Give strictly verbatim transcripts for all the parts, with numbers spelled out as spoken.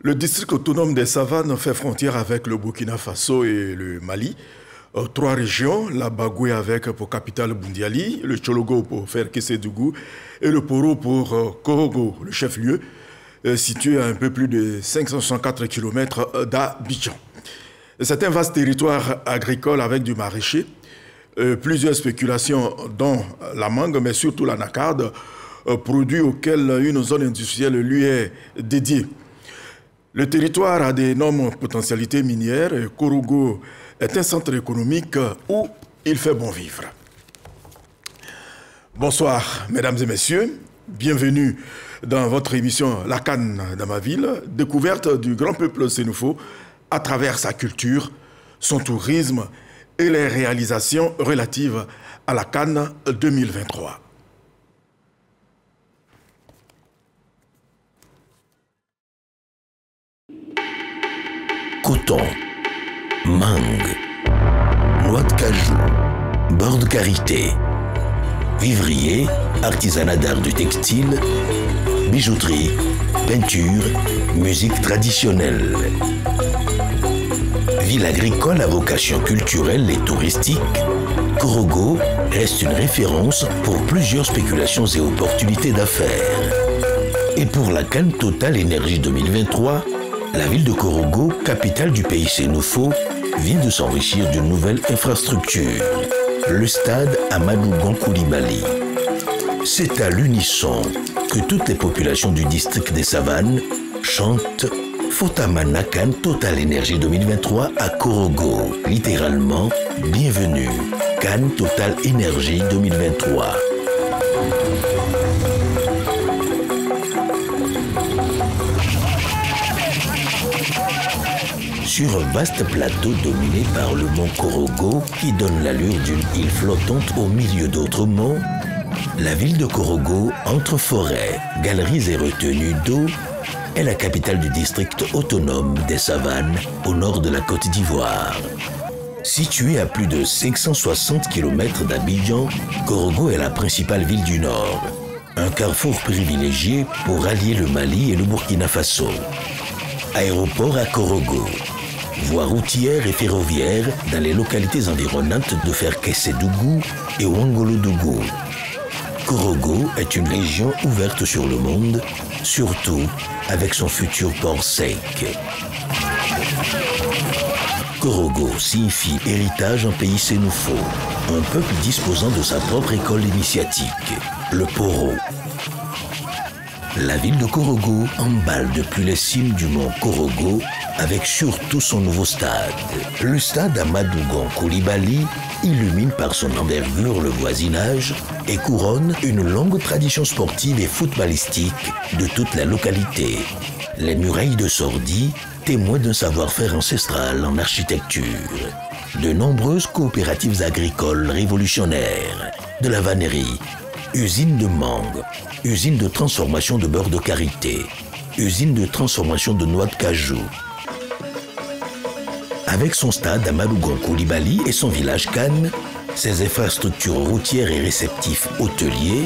Le district autonome des Savanes fait frontière avec le Burkina Faso et le Mali. Trois régions, la Bagoué avec pour capitale Boundiali, le Chologo pour Ferkessédougou et le Poro pour Korhogo, le chef-lieu, situé à un peu plus de cinq cent soixante-quatre kilomètres d'Abidjan. C'est un vaste territoire agricole avec du maraîcher, plusieurs spéculations dont la mangue, mais surtout la nacarde, produit auquel une zone industrielle lui est dédiée. Le territoire a d'énormes potentialités minières et Korhogo est un centre économique où il fait bon vivre. Bonsoir, mesdames et messieurs. Bienvenue dans votre émission La CAN dans ma ville, découverte du grand peuple sénoufo à travers sa culture, son tourisme et les réalisations relatives à la CAN deux mille vingt-trois. Coton, mangue, noix de cajou, beurre de karité, vivrier, artisanat d'art du textile, bijouterie, peinture, musique traditionnelle. Ville agricole à vocation culturelle et touristique, Korhogo reste une référence pour plusieurs spéculations et opportunités d'affaires. Et pour la CAN Total Énergie deux mille vingt-trois, la ville de Korhogo, capitale du pays sénoufo, vient de s'enrichir d'une nouvelle infrastructure, le stade Amadou-Gonkoulibaly. C'est à l'unisson que toutes les populations du district des Savanes chantent Fotamana CAN Total Énergie deux mille vingt-trois à Korhogo, littéralement bienvenue CAN Total Énergie deux mille vingt-trois. Sur un vaste plateau dominé par le mont Korhogo, qui donne l'allure d'une île flottante au milieu d'autres monts, la ville de Korhogo, entre forêts, galeries et retenues d'eau, est la capitale du district autonome des Savanes, au nord de la Côte d'Ivoire. Située à plus de cinq cent soixante kilomètres d'Abidjan, Korhogo est la principale ville du nord, un carrefour privilégié pour allier le Mali et le Burkina Faso. Aéroport à Korhogo. Voies routières et ferroviaires dans les localités environnantes de Ferkessédougou et Ouangolodougou. Korhogo est une région ouverte sur le monde, surtout avec son futur port sec. Korhogo signifie héritage en pays sénoufo, un peuple disposant de sa propre école initiatique, le Poro. La ville de Korhogo emballe depuis les cimes du mont Korhogo avec surtout son nouveau stade. Le stade Amadou Gonkoulibaly illumine par son envergure le voisinage et couronne une longue tradition sportive et footballistique de toute la localité. Les murailles de Sordi témoignent d'un savoir-faire ancestral en architecture. De nombreuses coopératives agricoles révolutionnaires, de la vannerie, usine de mangue, usine de transformation de beurre de karité, usine de transformation de noix de cajou. Avec son stade Amadou Gonkoulibaly et son village CAN, ses infrastructures routières et réceptifs hôteliers,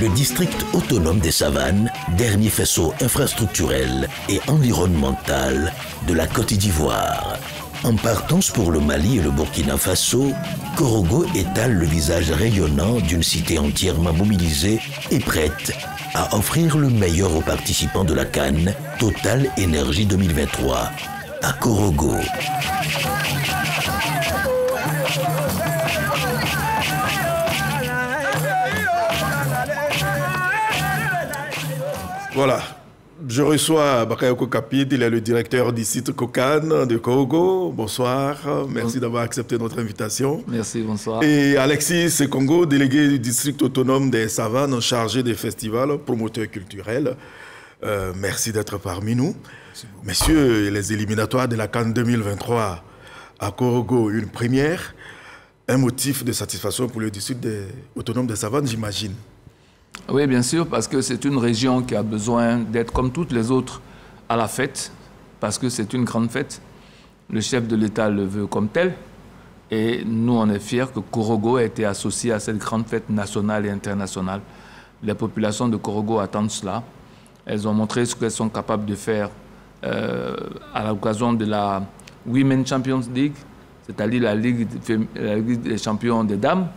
le district autonome des Savanes, dernier faisceau infrastructurel et environnemental de la Côte d'Ivoire. En partance pour le Mali et le Burkina Faso, Korhogo étale le visage rayonnant d'une cité entièrement mobilisée et prête à offrir le meilleur aux participants de la CAN Total Énergie deux mille vingt-trois à Korhogo. Voilà. Je reçois Bakayoko Kapi, il est le directeur du site COCAN de Korhogo. Bonsoir, merci d'avoir accepté notre invitation. Merci, bonsoir. Et Alexis Sekongo, délégué du district autonome des Savanes, chargé des festivals, promoteur culturel. Euh, merci d'être parmi nous. Messieurs, les éliminatoires de la CAN deux mille vingt-trois à Korhogo, une première, un motif de satisfaction pour le district des... autonome des Savanes, j'imagine. Oui, bien sûr, parce que c'est une région qui a besoin d'être, comme toutes les autres, à la fête, parce que c'est une grande fête. Le chef de l'État le veut comme tel. Et nous, on est fiers que Korhogo ait été associé à cette grande fête nationale et internationale. Les populations de Korhogo attendent cela. Elles ont montré ce qu'elles sont capables de faire euh, à l'occasion de la Women's Champions League, c'est-à-dire la Ligue des champions des dames,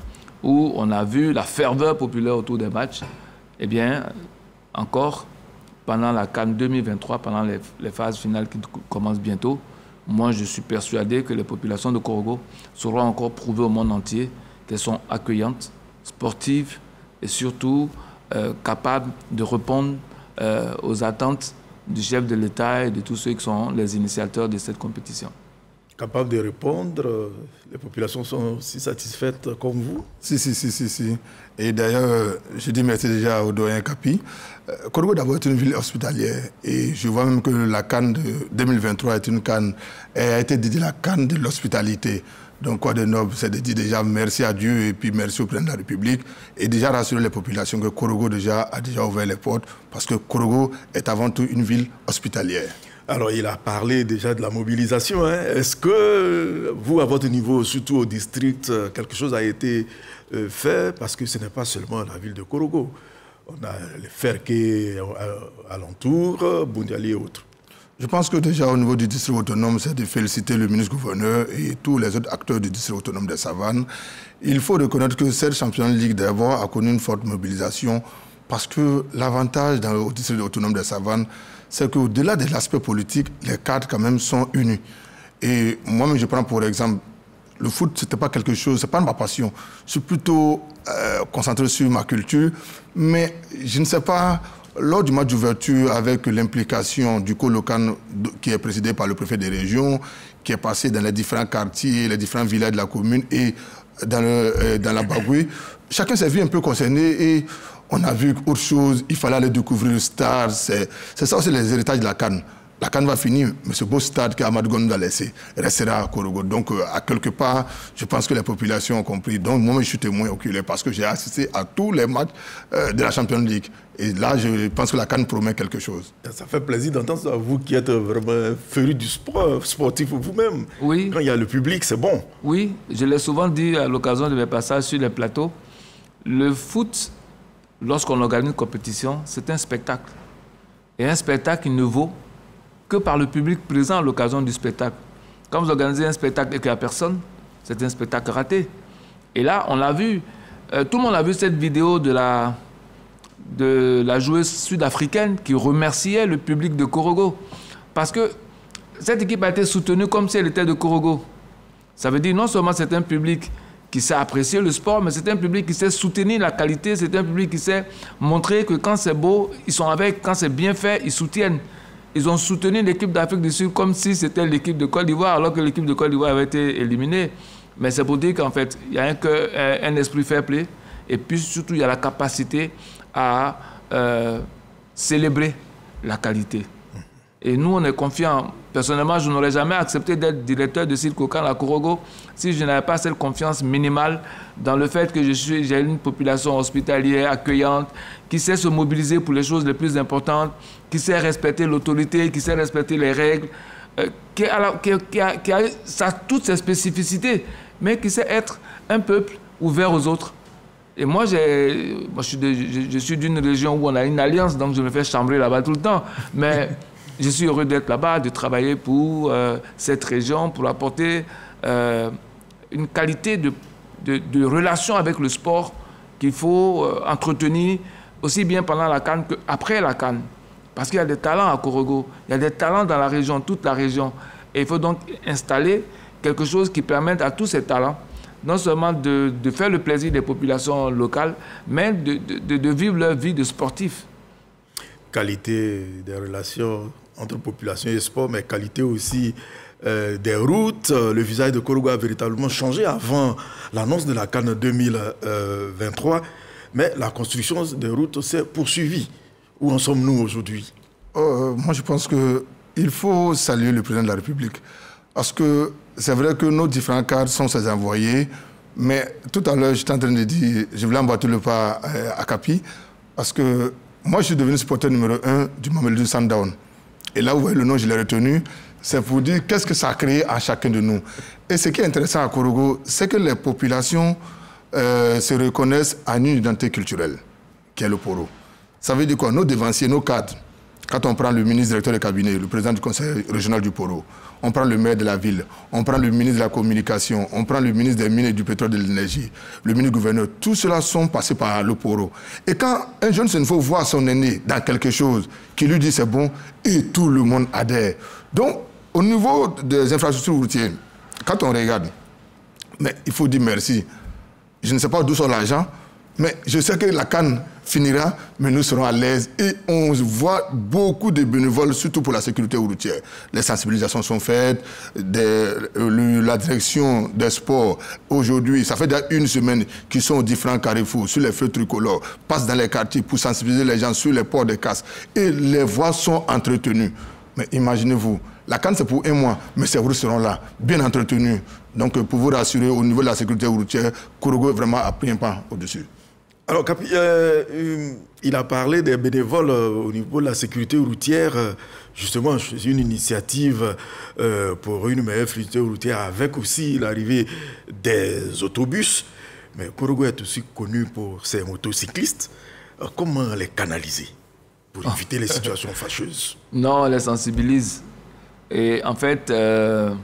où on a vu la ferveur populaire autour des matchs. Eh bien, encore, pendant la CAN deux mille vingt-trois, pendant les, les phases finales qui commencent bientôt, moi, je suis persuadé que les populations de Korhogo seront encore prouvées au monde entier qu'elles sont accueillantes, sportives et surtout euh, capables de répondre euh, aux attentes du chef de l'État et de tous ceux qui sont les initiateurs de cette compétition. Capables de répondre, les populations sont aussi satisfaites comme vous? Si, si, si, si, si. Et d'ailleurs, je dis merci déjà au doyen Kapi. Korhogo d'abord est une ville hospitalière et je vois même que la CAN de deux mille vingt-trois est une CAN, elle a été dédiée la CAN de l'hospitalité. Donc quoi de noble, c'est de dire déjà merci à Dieu et puis merci au président de la République et déjà rassurer les populations que Korhogo déjà a déjà ouvert les portes parce que Korhogo est avant tout une ville hospitalière. Alors, il a parlé déjà de la mobilisation. Hein. Est-ce que vous, à votre niveau, surtout au district, quelque chose a été euh, fait? Parce que ce n'est pas seulement la ville de Korhogo. On a les Ferkés alentour, Boundiali et autres. Je pense que déjà au niveau du district autonome, c'est de féliciter le ministre-gouverneur et tous les autres acteurs du district autonome des Savanes. Il faut reconnaître que cette championne de Ligue d'abord a connu une forte mobilisation parce que l'avantage dans le district autonome des Savanes, c'est qu'au-delà de l'aspect politique, les cadres quand même sont unis. Et moi-même, je prends pour exemple, le foot, ce n'était pas quelque chose, ce n'est pas ma passion. Je suis plutôt euh, concentré sur ma culture, mais je ne sais pas, lors du match d'ouverture, avec l'implication du COCAN qui est présidé par le préfet des régions, qui est passé dans les différents quartiers, les différents villages de la commune et dans, le, euh, dans la Bagoué, chacun s'est vu un peu concerné et on a vu autre chose, il fallait aller découvrir le stade. C'est ça aussi les héritages de la CAN. La CAN va finir, mais ce beau stade qu'Amadou nous a laissé restera à Korhogo. Donc, euh, à quelque part, je pense que les populations ont compris. Donc, moi, je suis témoin oculaire parce que j'ai assisté à tous les matchs euh, de la Champions League. Et là, je pense que la CAN promet quelque chose. Ça fait plaisir d'entendre ça, vous qui êtes vraiment féru du sport, sportif vous-même. Oui. Quand il y a le public, c'est bon. Oui, je l'ai souvent dit à l'occasion de mes passages sur les plateaux. Le foot, lorsqu'on organise une compétition, c'est un spectacle. Et un spectacle ne vaut que par le public présent à l'occasion du spectacle. Quand vous organisez un spectacle et qu'il n'y a personne, c'est un spectacle raté. Et là, on l'a vu, euh, tout le monde a vu cette vidéo de la, de la joueuse sud-africaine qui remerciait le public de Korhogo. Parce que cette équipe a été soutenue comme si elle était de Korhogo. Ça veut dire non seulement c'est un public qui sait apprécier le sport, mais c'est un public qui sait soutenir la qualité, c'est un public qui sait montrer que quand c'est beau, ils sont avec, quand c'est bien fait, ils soutiennent. Ils ont soutenu l'équipe d'Afrique du Sud comme si c'était l'équipe de Côte d'Ivoire, alors que l'équipe de Côte d'Ivoire avait été éliminée. Mais c'est pour dire qu'en fait, il y a un, cœur, un esprit fair play, et puis surtout, il y a la capacité à euh, célébrer la qualité. Et nous, on est confiants. Personnellement, je n'aurais jamais accepté d'être directeur de site COCAN à Korhogo si je n'avais pas cette confiance minimale dans le fait que j'ai une population hospitalière, accueillante, qui sait se mobiliser pour les choses les plus importantes, qui sait respecter l'autorité, qui sait respecter les règles, euh, qui, la, qui, qui a, qui a ça, toutes ses spécificités, mais qui sait être un peuple ouvert aux autres. Et moi, moi je, je, je suis d'une région où on a une alliance, donc je me fais chambrer là-bas tout le temps. Mais je suis heureux d'être là-bas, de travailler pour euh, cette région, pour apporter euh, une qualité de, de, de relation avec le sport qu'il faut euh, entretenir aussi bien pendant la CAN qu'après la CAN. Parce qu'il y a des talents à Korhogo, il y a des talents dans la région, toute la région. Et il faut donc installer quelque chose qui permette à tous ces talents non seulement de, de faire le plaisir des populations locales, mais de, de, de vivre leur vie de sportif. Qualité des relations entre population et sport, mais qualité aussi euh, des routes. Le visage de Korhogo a véritablement changé avant l'annonce de la CAN deux mille vingt-trois, mais la construction des routes s'est poursuivie. Où en sommes-nous aujourd'hui? euh, Moi, je pense qu'il faut saluer le président de la République, parce que c'est vrai que nos différents cadres sont ses envoyés, mais tout à l'heure, j'étais en train de dire, je voulais emboîter le pas à Kapi, parce que moi, je suis devenu supporter numéro un du Mameldu Sandown. Et là, vous voyez le nom, je l'ai retenu. C'est pour dire qu'est-ce que ça a créé à chacun de nous. Et ce qui est intéressant à Korhogo, c'est que les populations euh, se reconnaissent à une identité culturelle, qui est le Poro. Ça veut dire quoi? Nos devanciers, nos cadres, Quand on prend le ministre directeur de cabinet, le président du conseil régional du Poro, on prend le maire de la ville, on prend le ministre de la communication, on prend le ministre des mines et du pétrole et de l'énergie, le ministre gouverneur, tout cela sont passés par le Poro. Et quand un jeune Sénoufo voit son aîné dans quelque chose qui lui dit c'est bon, et tout le monde adhère. Donc, au niveau des infrastructures routières, quand on regarde, mais il faut dire merci. Je ne sais pas d'où sort l'argent, mais je sais que la CAN finira, mais nous serons à l'aise. Et on voit beaucoup de bénévoles, surtout pour la sécurité routière. Les sensibilisations sont faites, des, le, la direction des sports, aujourd'hui, ça fait déjà une semaine qu'ils sont aux différents carrefours, sur les feux tricolores, passent dans les quartiers pour sensibiliser les gens sur les ports de casse. Et les voies sont entretenues. Mais imaginez-vous, la CAN c'est pour un mois, mais ces routes seront là, bien entretenues. Donc pour vous rassurer, au niveau de la sécurité routière, Korhogo vraiment a pris un pas au-dessus. Alors, Kapi, euh, il a parlé des bénévoles euh, au niveau de la sécurité routière. Euh, justement, c'est une initiative euh, pour une meilleure sécurité routière avec aussi l'arrivée des autobus. Mais Korhogo est aussi connu pour ses motocyclistes. Euh, comment les canaliser pour éviter ah. les situations fâcheuses? Non, on les sensibilise. Et en fait, euh,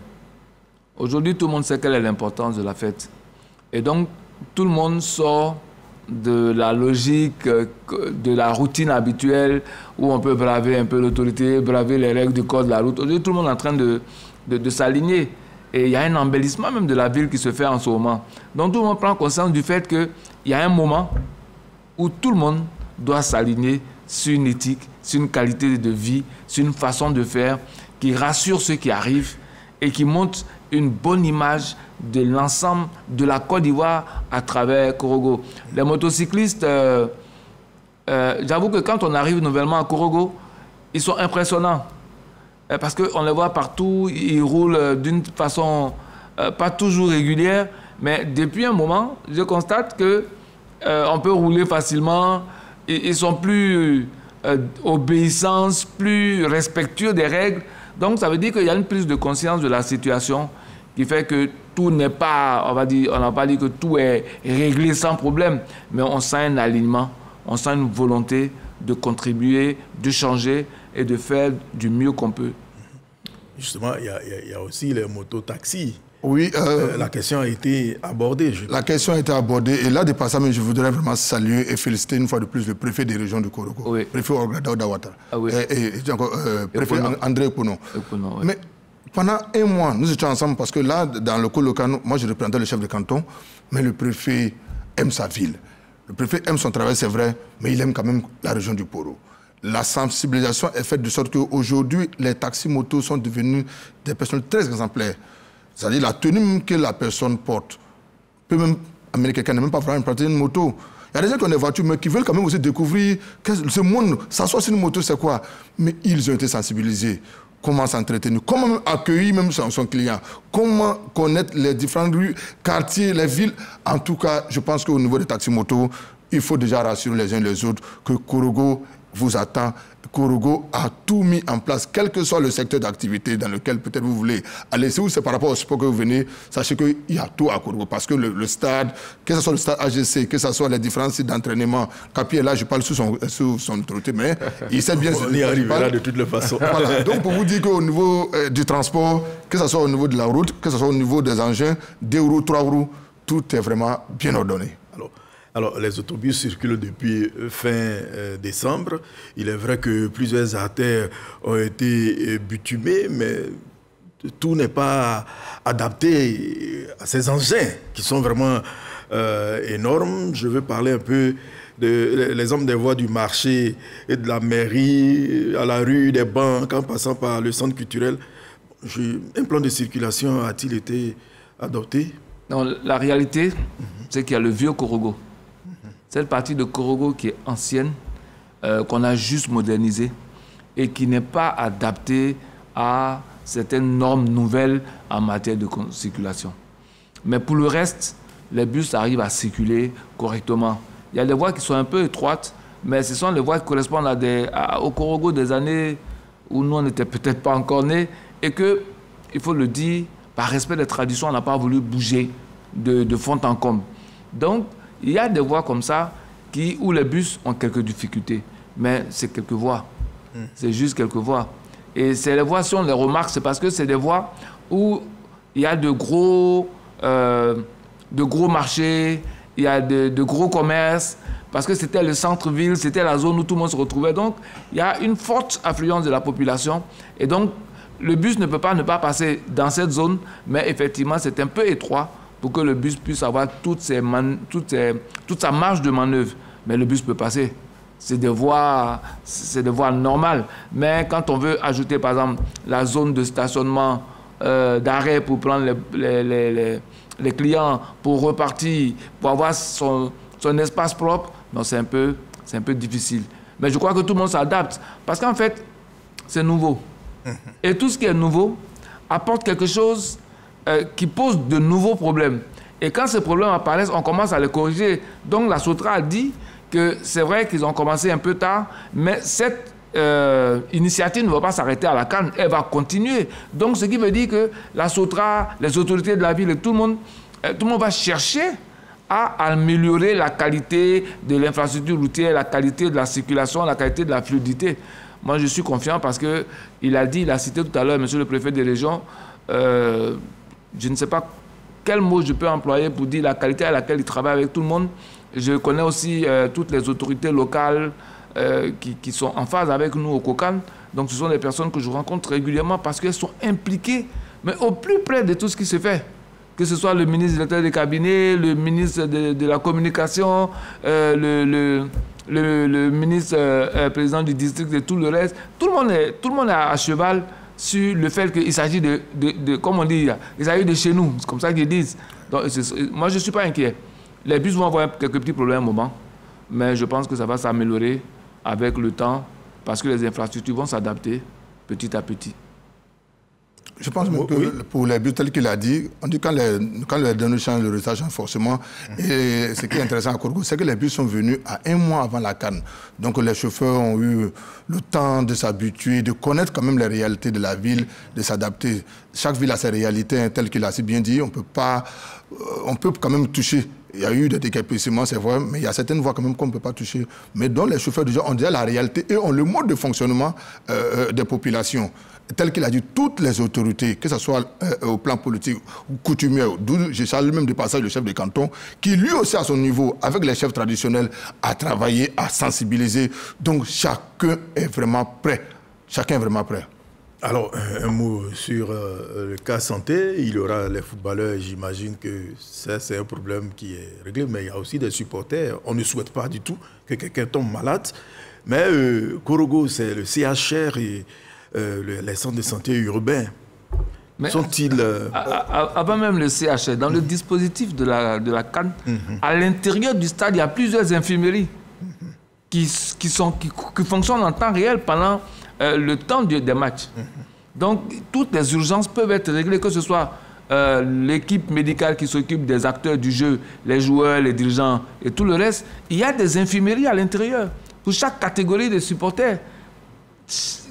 aujourd'hui, tout le monde sait quelle est l'importance de la fête. Et donc, tout le monde sort de la logique, de la routine habituelle où on peut braver un peu l'autorité, braver les règles du code de la route. Aujourd'hui, tout le monde est en train de, de, de s'aligner. Et il y a un embellissement même de la ville qui se fait en ce moment. Donc tout le monde prend conscience du fait qu'il y a un moment où tout le monde doit s'aligner sur une éthique, sur une qualité de vie, sur une façon de faire qui rassure ceux qui arrivent et qui montre une bonne image de l'ensemble de la Côte d'Ivoire à travers Korhogo. Les motocyclistes, euh, euh, j'avoue que quand on arrive nouvellement à Korhogo, ils sont impressionnants. Euh, parce qu'on les voit partout, ils roulent d'une façon euh, pas toujours régulière, mais depuis un moment, je constate qu'on euh, peut rouler facilement, ils, ils sont plus euh, obéissants, plus respectueux des règles. Donc ça veut dire qu'il y a une prise de conscience de la situation qui fait que tout n'est pas, on va dire, on n'a pas dit que tout est réglé sans problème, mais on sent un alignement, on sent une volonté de contribuer, de changer et de faire du mieux qu'on peut. Justement, il y, y, y a aussi les mototaxis. Oui. Euh, la question a été abordée. Je... La question a été abordée. Et là, de passage, je voudrais vraiment saluer et féliciter une fois de plus le préfet des régions de Korhogo, oui. préfet Ouangolodougou d'Awata, ah, oui. et, et, et encore, euh, préfet et André Pono. Oui. Mais pendant un mois, nous étions ensemble parce que là, dans le Colocan, moi, je représentais le chef de canton, mais le préfet aime sa ville. Le préfet aime son travail, c'est vrai, mais il aime quand même la région du Poro. La sensibilisation est faite de sorte qu'aujourd'hui, les taxis motos sont devenus des personnes très exemplaires. C'est-à-dire la tenue que la personne porte. Peut même amener quelqu'un n'est même pas vraiment pratiquer une moto. Il y a des gens qui ont des voitures, mais qui veulent quand même aussi découvrir que ce monde, s'asseoir sur une moto, c'est quoi? Mais ils ont été sensibilisés. Comment s'entretenir, comment accueillir même son, son client, comment connaître les différentes rues, quartiers, les villes. En tout cas, je pense qu'au niveau des taxis-motos, il faut déjà rassurer les uns les autres que Korhogo vous attend. Korhogo a tout mis en place, quel que soit le secteur d'activité dans lequel peut-être vous voulez aller. Si c'est par rapport au sport que vous venez, sachez qu'il y a tout à Korhogo. Parce que le, le stade, que ce soit le stade A G C, que ce soit les différents sites d'entraînement, Kapi est là, je parle sous son, sous son autorité, mais il sait bien... On y arrivera de toutes les façons. Voilà. Donc pour vous dire qu'au niveau euh, du transport, que ce soit au niveau de la route, que ce soit au niveau des engins, deux roues, trois roues, tout est vraiment bien ordonné. Alors, Alors, les autobus circulent depuis fin euh, décembre. Il est vrai que plusieurs artères ont été bitumées, mais tout n'est pas adapté à ces engins qui sont vraiment euh, énormes. Je veux parler un peu de les hommes des voies du marché et de la mairie, à la rue, des banques, en passant par le centre culturel. Je, un plan de circulation a-t-il été adopté? Non, la réalité, c'est qu'il y a le vieux Korhogo. Cette partie de Korhogo qui est ancienne, euh, qu'on a juste modernisée et qui n'est pas adaptée à certaines normes nouvelles en matière de circulation. Mais pour le reste, les bus arrivent à circuler correctement. Il y a des voies qui sont un peu étroites, mais ce sont les voies qui correspondent à des, à, au Korhogo des années où nous, on n'était peut-être pas encore nés et que, il faut le dire, par respect des traditions, on n'a pas voulu bouger de, de fond en comble. Donc, il y a des voies comme ça qui, où les bus ont quelques difficultés, mais c'est quelques voies. Mmh. C'est juste quelques voies. Et ces voies, si on les remarque, c'est parce que c'est des voies où il y a de gros, euh, de gros marchés, il y a de, de gros commerces, parce que c'était le centre-ville, c'était la zone où tout le monde se retrouvait. Donc, il y a une forte affluence de la population. Et donc, le bus ne peut pas ne pas passer dans cette zone, mais effectivement, c'est un peu étroit pour que le bus puisse avoir toute, ses man... toute, ses... toute sa marge de manœuvre. Mais le bus peut passer. C'est des voies, c'est des voies normales. Mais quand on veut ajouter, par exemple, la zone de stationnement, euh, d'arrêt pour prendre les, les, les, les, les clients, pour repartir, pour avoir son, son espace propre, c'est un peu, c'est un peu difficile. Mais je crois que tout le monde s'adapte. Parce qu'en fait, c'est nouveau. Et tout ce qui est nouveau apporte quelque chose euh, qui pose de nouveaux problèmes. Et quand ces problèmes apparaissent, on commence à les corriger. Donc la SOTRA a dit que c'est vrai qu'ils ont commencé un peu tard, mais cette euh, initiative ne va pas s'arrêter à la CAN, elle va continuer. Donc ce qui veut dire que la SOTRA, les autorités de la ville, tout le monde, euh, tout le monde va chercher à améliorer la qualité de l'infrastructure routière, la qualité de la circulation, la qualité de la fluidité. Moi, je suis confiant parce qu'il a dit, il a cité tout à l'heure, monsieur le préfet des régions, euh, je ne sais pas quel mot je peux employer pour dire la qualité à laquelle il travaille avec tout le monde. Je connais aussi euh, toutes les autorités locales euh, qui, qui sont en phase avec nous au COCAN. Donc, ce sont des personnes que je rencontre régulièrement parce qu'elles sont impliquées, mais au plus près de tout ce qui se fait. Que ce soit le ministre de l'État des Cabinets, le ministre de, de la Communication, euh, le... le Le, le ministre euh, euh, président du district et tout le reste, tout le monde est, tout le monde est à, à cheval sur le fait qu'il s'agit de, de, de, comme on dit, il s'agit de chez nous, c'est comme ça qu'ils disent. Donc, moi, je ne suis pas inquiet. Les bus vont avoir quelques petits problèmes à un moment, mais je pense que ça va s'améliorer avec le temps parce que les infrastructures vont s'adapter petit à petit. Je pense que oui. Pour les bus, tel qu'il a dit, on dit quand les, quand les données changent, le résultat change forcément. Et ce qui est intéressant à Korhogo, c'est que les bus sont venus à un mois avant la CAN. Donc les chauffeurs ont eu le temps de s'habituer, de connaître quand même les réalités de la ville, de s'adapter. Chaque ville a ses réalités, tel qu'il a si bien dit. On peut pas, on peut quand même toucher. Il y a eu des décapissements, c'est vrai, mais il y a certaines voies quand même qu'on ne peut pas toucher. Mais dont les chauffeurs déjà ont déjà la réalité et ont le mode de fonctionnement euh, des populations. Tel qu'il a dit, toutes les autorités, que ce soit euh, au plan politique ou coutumier, d'où je salue même du passage le chef de canton, qui lui aussi à son niveau, avec les chefs traditionnels, a travaillé, a sensibilisé. Donc chacun est vraiment prêt. Chacun est vraiment prêt. Alors, un mot sur euh, le cas santé. Il y aura les footballeurs, j'imagine que ça, c'est un problème qui est réglé, mais il y a aussi des supporters. On ne souhaite pas du tout que quelqu'un tombe malade. Mais euh, Korhogo, c'est le C H R et euh, le, les centres de santé urbains. Sont-ils... Euh... Avant même le C H R, dans mmh. le dispositif de la, de la CAN, mmh. à l'intérieur du stade, il y a plusieurs infirmeries mmh. qui, qui, sont, qui, qui fonctionnent en temps réel pendant... Euh, le temps de, des matchs. Donc, toutes les urgences peuvent être réglées, que ce soit euh, l'équipe médicale qui s'occupe des acteurs du jeu, les joueurs, les dirigeants et tout le reste. Il y a des infirmeries à l'intérieur pour chaque catégorie de supporters.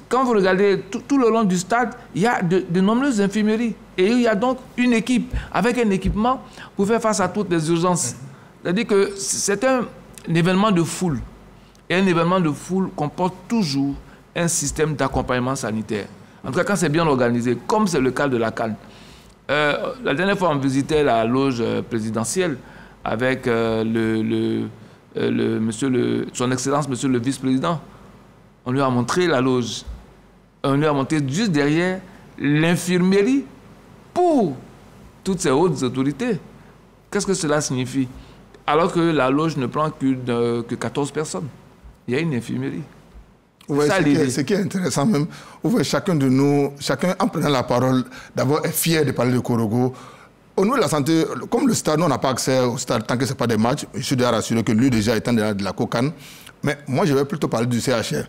Quand vous regardez tout, tout le long du stade, il y a de, de nombreuses infirmeries. Et il y a donc une équipe avec un équipement pour faire face à toutes les urgences. C'est-à-dire que c'est un, un événement de foule. Et un événement de foule comporte toujours un système d'accompagnement sanitaire. En tout cas, quand c'est bien organisé, comme c'est le cas de la CAN. Euh, la dernière fois, on visitait la loge présidentielle avec euh, le, le, euh, le, monsieur le, son Excellence, monsieur le vice-président. On lui a montré la loge. On lui a montré juste derrière l'infirmerie pour toutes ces hautes autorités. Qu'est-ce que cela signifie? Alors que la loge ne prend que, euh, que quatorze personnes. Il y a une infirmerie. Ouais, ce, qui est, ce qui est intéressant même, ouais, chacun de nous, chacun en prenant la parole, d'abord est fier de parler de Korhogo. Au niveau de la santé, comme le stade, nous, on n'a pas accès au stade tant que ce n'est pas des matchs. Je suis déjà rassuré que lui déjà étant de la COCAN. Mais moi, je vais plutôt parler du C H R.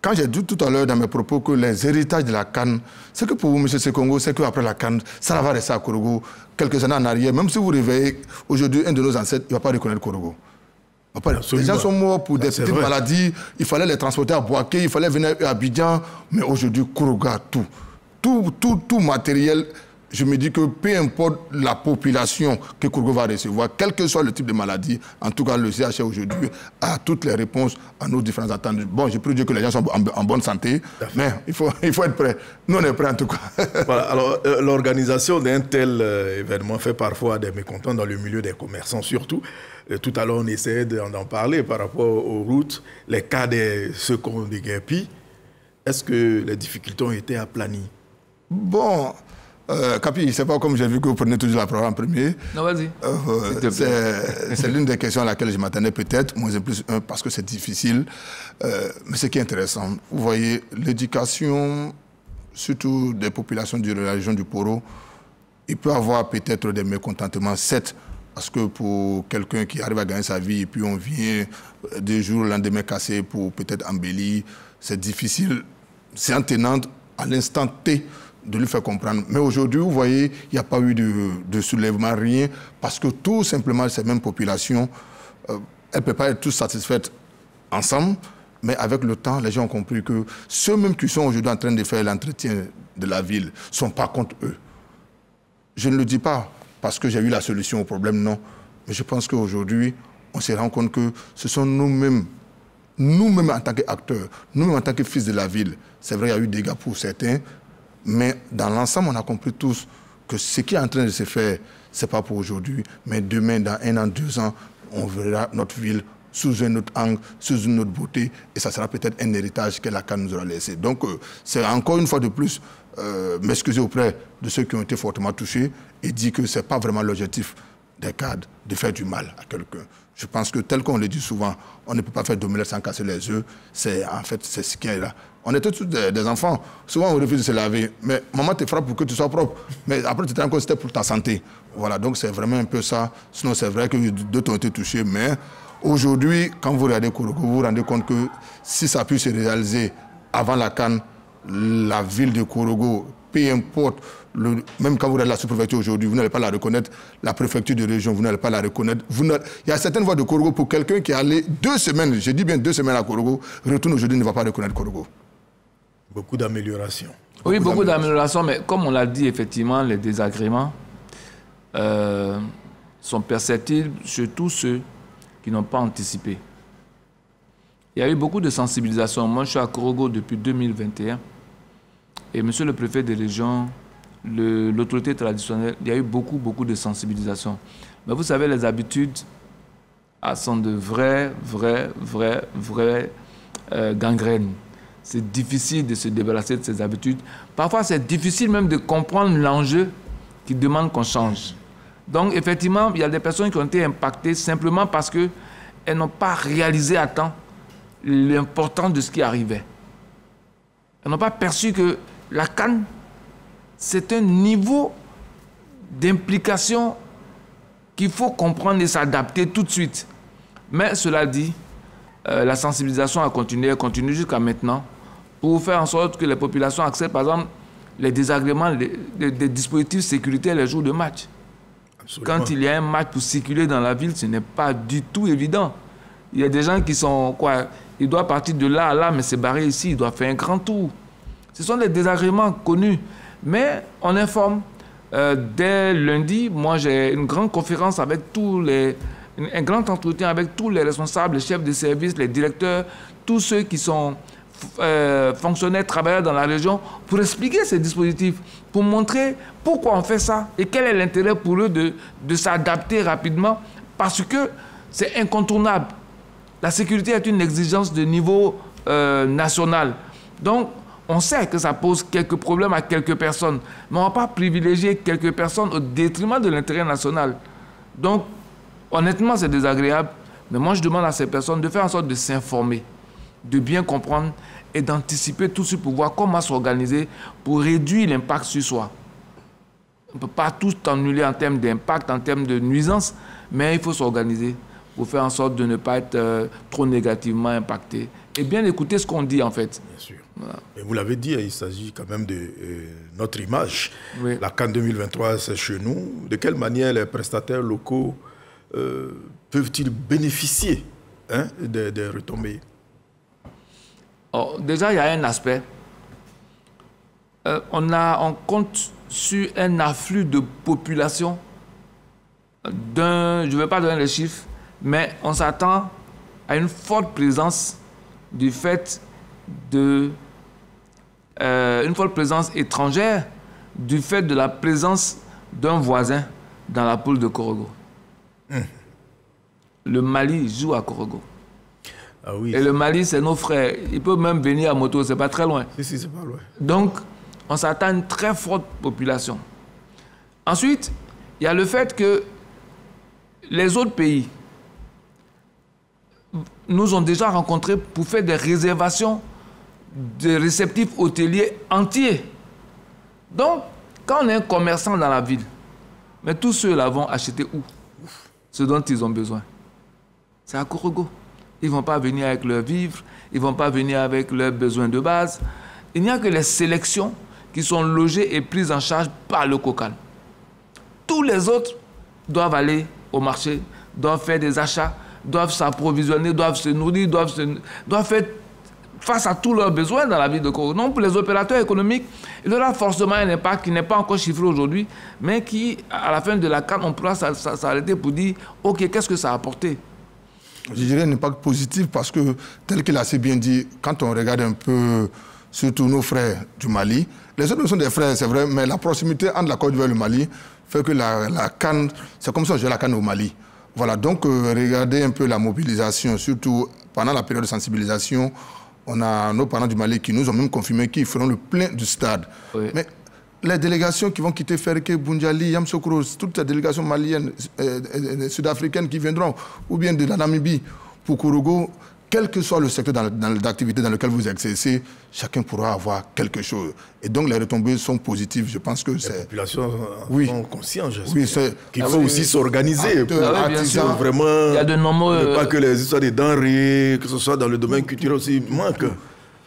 Quand j'ai dit tout à l'heure dans mes propos que les héritages de la CAN, c'est que pour vous, M. Sekongo, c'est qu'après la CAN, ça va rester à Korhogo. Quelques années en arrière, même si vous réveillez aujourd'hui un de nos ancêtres, il ne va pas reconnaître Korhogo. Les gens sont morts pour des petites maladies. Il fallait les transporter à Bouaké, il fallait venir à Abidjan. Mais aujourd'hui, Korhogo a tout. Tout, tout, tout matériel je me dis que peu importe la population que Korhogo va recevoir, quel que soit le type de maladie, en tout cas le C H R aujourd'hui a toutes les réponses à nos différentes attentes. Bon, je prie Dieu que les gens sont en, en bonne santé, mais il faut, il faut être prêt. Nous, on est prêts en tout cas. Voilà, alors, euh, l'organisation d'un tel euh, événement fait parfois des mécontents dans le milieu des commerçants surtout. Euh, tout à l'heure, on essayait d'en parler par rapport aux routes, les cas de ceux qu'on dit Guépi. Est-ce que les difficultés ont été aplanies? Bon... Euh, Kapi, je ne sais pas, comme j'ai vu que vous prenez toujours la parole en premier. Non, vas-y. Euh, c'est l'une des questions à laquelle je m'attendais peut-être, moins et plus un, parce que c'est difficile. Euh, mais ce qui est intéressant, vous voyez, l'éducation, surtout des populations de la région du Poro, il peut avoir peut-être des mécontentements, certes, parce que pour quelqu'un qui arrive à gagner sa vie, et puis on vient deux jours, le lendemain cassé pour peut-être embellir, c'est difficile, c'est en tenant à l'instant T, de lui faire comprendre. Mais aujourd'hui, vous voyez, il n'y a pas eu de, de soulèvement, rien, parce que tout simplement, ces mêmes populations, euh, elles ne peuvent pas être toutes satisfaites ensemble, mais avec le temps, les gens ont compris que ceux-mêmes qui sont aujourd'hui en train de faire l'entretien de la ville ne sont pas contre eux. Je ne le dis pas parce que j'ai eu la solution au problème, non. Mais je pense qu'aujourd'hui, on se rend compte que ce sont nous-mêmes, nous-mêmes en tant qu'acteurs, nous-mêmes en tant que fils de la ville. C'est vrai, il y a eu des dégâts pour certains, mais dans l'ensemble, on a compris tous que ce qui est en train de se faire, ce n'est pas pour aujourd'hui, mais demain, dans un an, deux ans, on verra notre ville sous un autre angle, sous une autre beauté, et ça sera peut-être un héritage que la C A N nous aura laissé. Donc, euh, c'est encore une fois de plus, euh, m'excuser auprès de ceux qui ont été fortement touchés et dire que ce n'est pas vraiment l'objectif des cadres de faire du mal à quelqu'un. Je pense que tel qu'on le dit souvent, on ne peut pas faire d'omelette sans casser les œufs. C'est en fait c'est ce qui est là. On est tous des, des enfants. Souvent, on refuse de se laver. Mais maman te frappe pour que tu sois propre. Mais après, tu te rends compte que c'était pour ta santé. Voilà, donc c'est vraiment un peu ça. Sinon, c'est vrai que d'autres ont été touchés. Mais aujourd'hui, quand vous regardez Korhogo, vous vous rendez compte que si ça a pu se réaliser avant la C A N, la ville de Korhogo, peu importe, le, même quand vous regardez la sous-préfecture aujourd'hui, vous n'allez pas la reconnaître, la préfecture de région, vous n'allez pas la reconnaître. Vous il y a certaines voies de Korhogo pour quelqu'un qui est allé deux semaines, je dis bien deux semaines à Korhogo, retourne aujourd'hui, ne va pas reconnaître Korhogo. Beaucoup d'améliorations. Oui, beaucoup d'améliorations, mais comme on l'a dit, effectivement, les désagréments euh, sont perceptibles chez tous ceux qui n'ont pas anticipé. Il y a eu beaucoup de sensibilisation. Moi, je suis à Korhogo depuis deux mille vingt et un. Et monsieur le préfet des régions, l'autorité traditionnelle, il y a eu beaucoup, beaucoup de sensibilisation. Mais vous savez, les habitudes elles sont de vraies, vraies, vraies, vraies euh, gangrènes. C'est difficile de se débarrasser de ces habitudes. Parfois, c'est difficile même de comprendre l'enjeu qui demande qu'on change. Donc, effectivement, il y a des personnes qui ont été impactées simplement parce qu'elles n'ont pas réalisé à temps l'importance de ce qui arrivait. Elles n'ont pas perçu que la C A N, c'est un niveau d'implication qu'il faut comprendre et s'adapter tout de suite. Mais cela dit, euh, la sensibilisation a continué, continue jusqu'à maintenant, pour faire en sorte que les populations acceptent, par exemple, les désagréments des dispositifs sécuritaires les jours de match. Absolument. Quand il y a un match pour circuler dans la ville, ce n'est pas du tout évident. Il y a des gens qui sont... quoi, il doit partir de là à là, mais c'est barré ici, il doit faire un grand tour. Ce sont des désagréments connus. Mais on informe. Euh, dès lundi, moi j'ai une grande conférence avec tous les... un grand entretien avec tous les responsables, les chefs de service, les directeurs, tous ceux qui sont euh, fonctionnaires, travailleurs dans la région, pour expliquer ces dispositifs, pour montrer pourquoi on fait ça et quel est l'intérêt pour eux de, de s'adapter rapidement, parce que c'est incontournable. La sécurité est une exigence de niveau euh, national. Donc, on sait que ça pose quelques problèmes à quelques personnes, mais on ne va pas privilégier quelques personnes au détriment de l'intérêt national. Donc, honnêtement, c'est désagréable, mais moi, je demande à ces personnes de faire en sorte de s'informer, de bien comprendre et d'anticiper tout ce pour voir comment s'organiser pour réduire l'impact sur soi. On ne peut pas tout annuler en termes d'impact, en termes de nuisance, mais il faut s'organiser pour faire en sorte de ne pas être euh, trop négativement impacté et bien écouter ce qu'on dit, en fait. Bien sûr. Voilà. Et vous l'avez dit, il s'agit quand même de euh, notre image. Oui. La C A N deux mille vingt-trois, c'est chez nous. De quelle manière les prestataires locaux Euh, peuvent-ils bénéficier hein, des de retombées? Oh, déjà, il y a un aspect. Euh, on, a, on compte sur un afflux de population d'un, je ne vais pas donner les chiffres, mais on s'attend à une forte présence du fait de euh, une forte présence étrangère du fait de la présence d'un voisin dans la poule de Korhogo. Mmh. Le Mali joue à Korhogo. Ah oui, et le Mali, c'est nos frères. Ils peuvent même venir à moto, c'est pas très loin. Si, si, c'est pas loin. Donc, on s'attend à une très forte population. Ensuite, il y a le fait que les autres pays nous ont déjà rencontrés pour faire des réservations de réceptifs hôteliers entiers. Donc, quand on est un commerçant dans la ville, mais tous ceux-là vont acheter où? Ce dont ils ont besoin. C'est à Korhogo. Ils ne vont pas venir avec leurs vivres, ils ne vont pas venir avec leurs besoins de base. Il n'y a que les sélections qui sont logées et prises en charge par le COCAN. Tous les autres doivent aller au marché, doivent faire des achats, doivent s'approvisionner, doivent se nourrir, doivent, se... doivent faire face à tous leurs besoins dans la vie de Korhogo. Non, pour les opérateurs économiques, il y aura forcément un impact qui n'est pas encore chiffré aujourd'hui, mais qui, à la fin de la CAN, on pourra s'arrêter pour dire « Ok, qu'est-ce que ça a apporté ?» Je dirais un impact positif parce que, tel qu'il a assez bien dit, quand on regarde un peu, surtout nos frères du Mali, les autres sont des frères, c'est vrai, mais la proximité entre la Côte d'Ivoire et le Mali fait que la, la CAN, c'est comme ça que j'ai la CAN au Mali. Voilà, donc euh, regardez un peu la mobilisation, surtout pendant la période de sensibilisation, on a nos parents du Mali qui nous ont même confirmé qu'ils feront le plein du stade. Oui. Mais les délégations qui vont quitter Ferke, Boundiali, Yamoussoukro, toutes ces délégations maliennes, euh, euh, sud-africaines qui viendront, ou bien de la Namibie pour Korhogo, quel que soit le secteur d'activité dans, dans lequel vous exercez, chacun pourra avoir quelque chose. Et donc les retombées sont positives. Je pense que c'est... Les populations oui. sont conscientes, je oui, qu'il faut ah, aussi oui. s'organiser. Ah, oui, vraiment, il y a de nombreux... Ne pas que les histoires des denrées, que ce soit dans le domaine culturel aussi, manquent.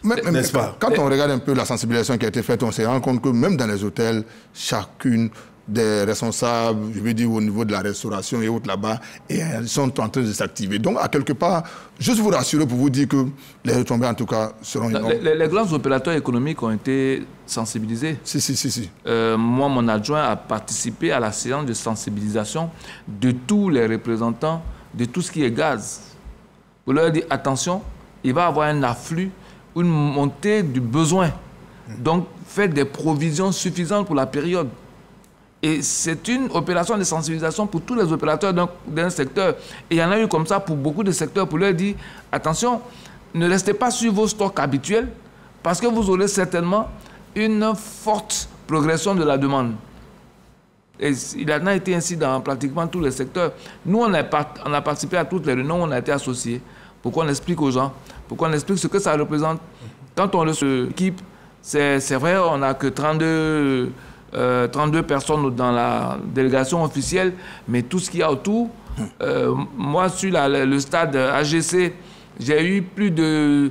N'est-ce pas? Quand on regarde un peu la sensibilisation qui a été faite, on se rend compte que même dans les hôtels, chacune des responsables, je veux dire au niveau de la restauration et autres là-bas, et elles sont en train de s'activer. Donc, à quelque part, juste vous rassurer pour vous dire que les retombées, en tout cas, seront énormes. Les, les, les grands opérateurs économiques ont été sensibilisés. Si, si, si. si. Euh, moi, mon adjoint a participé à la séance de sensibilisation de tous les représentants de tout ce qui est gaz. Vous leur dites, attention, il va y avoir un afflux, une montée du besoin. Donc, faites des provisions suffisantes pour la période. Et c'est une opération de sensibilisation pour tous les opérateurs d'un secteur. Et il y en a eu comme ça pour beaucoup de secteurs, pour leur dire, attention, ne restez pas sur vos stocks habituels, parce que vous aurez certainement une forte progression de la demande. Et il en a été ainsi dans pratiquement tous les secteurs. Nous, on a, part, on a participé à toutes les réunions où on a été associés, pour qu'on explique aux gens, pour qu'on explique ce que ça représente. Quand on se équipe, c'est vrai, on n'a que trente-deux... Euh, trente-deux personnes dans la délégation officielle, mais tout ce qu'il y a autour. Euh, moi, sur la, le stade A G C, j'ai eu plus de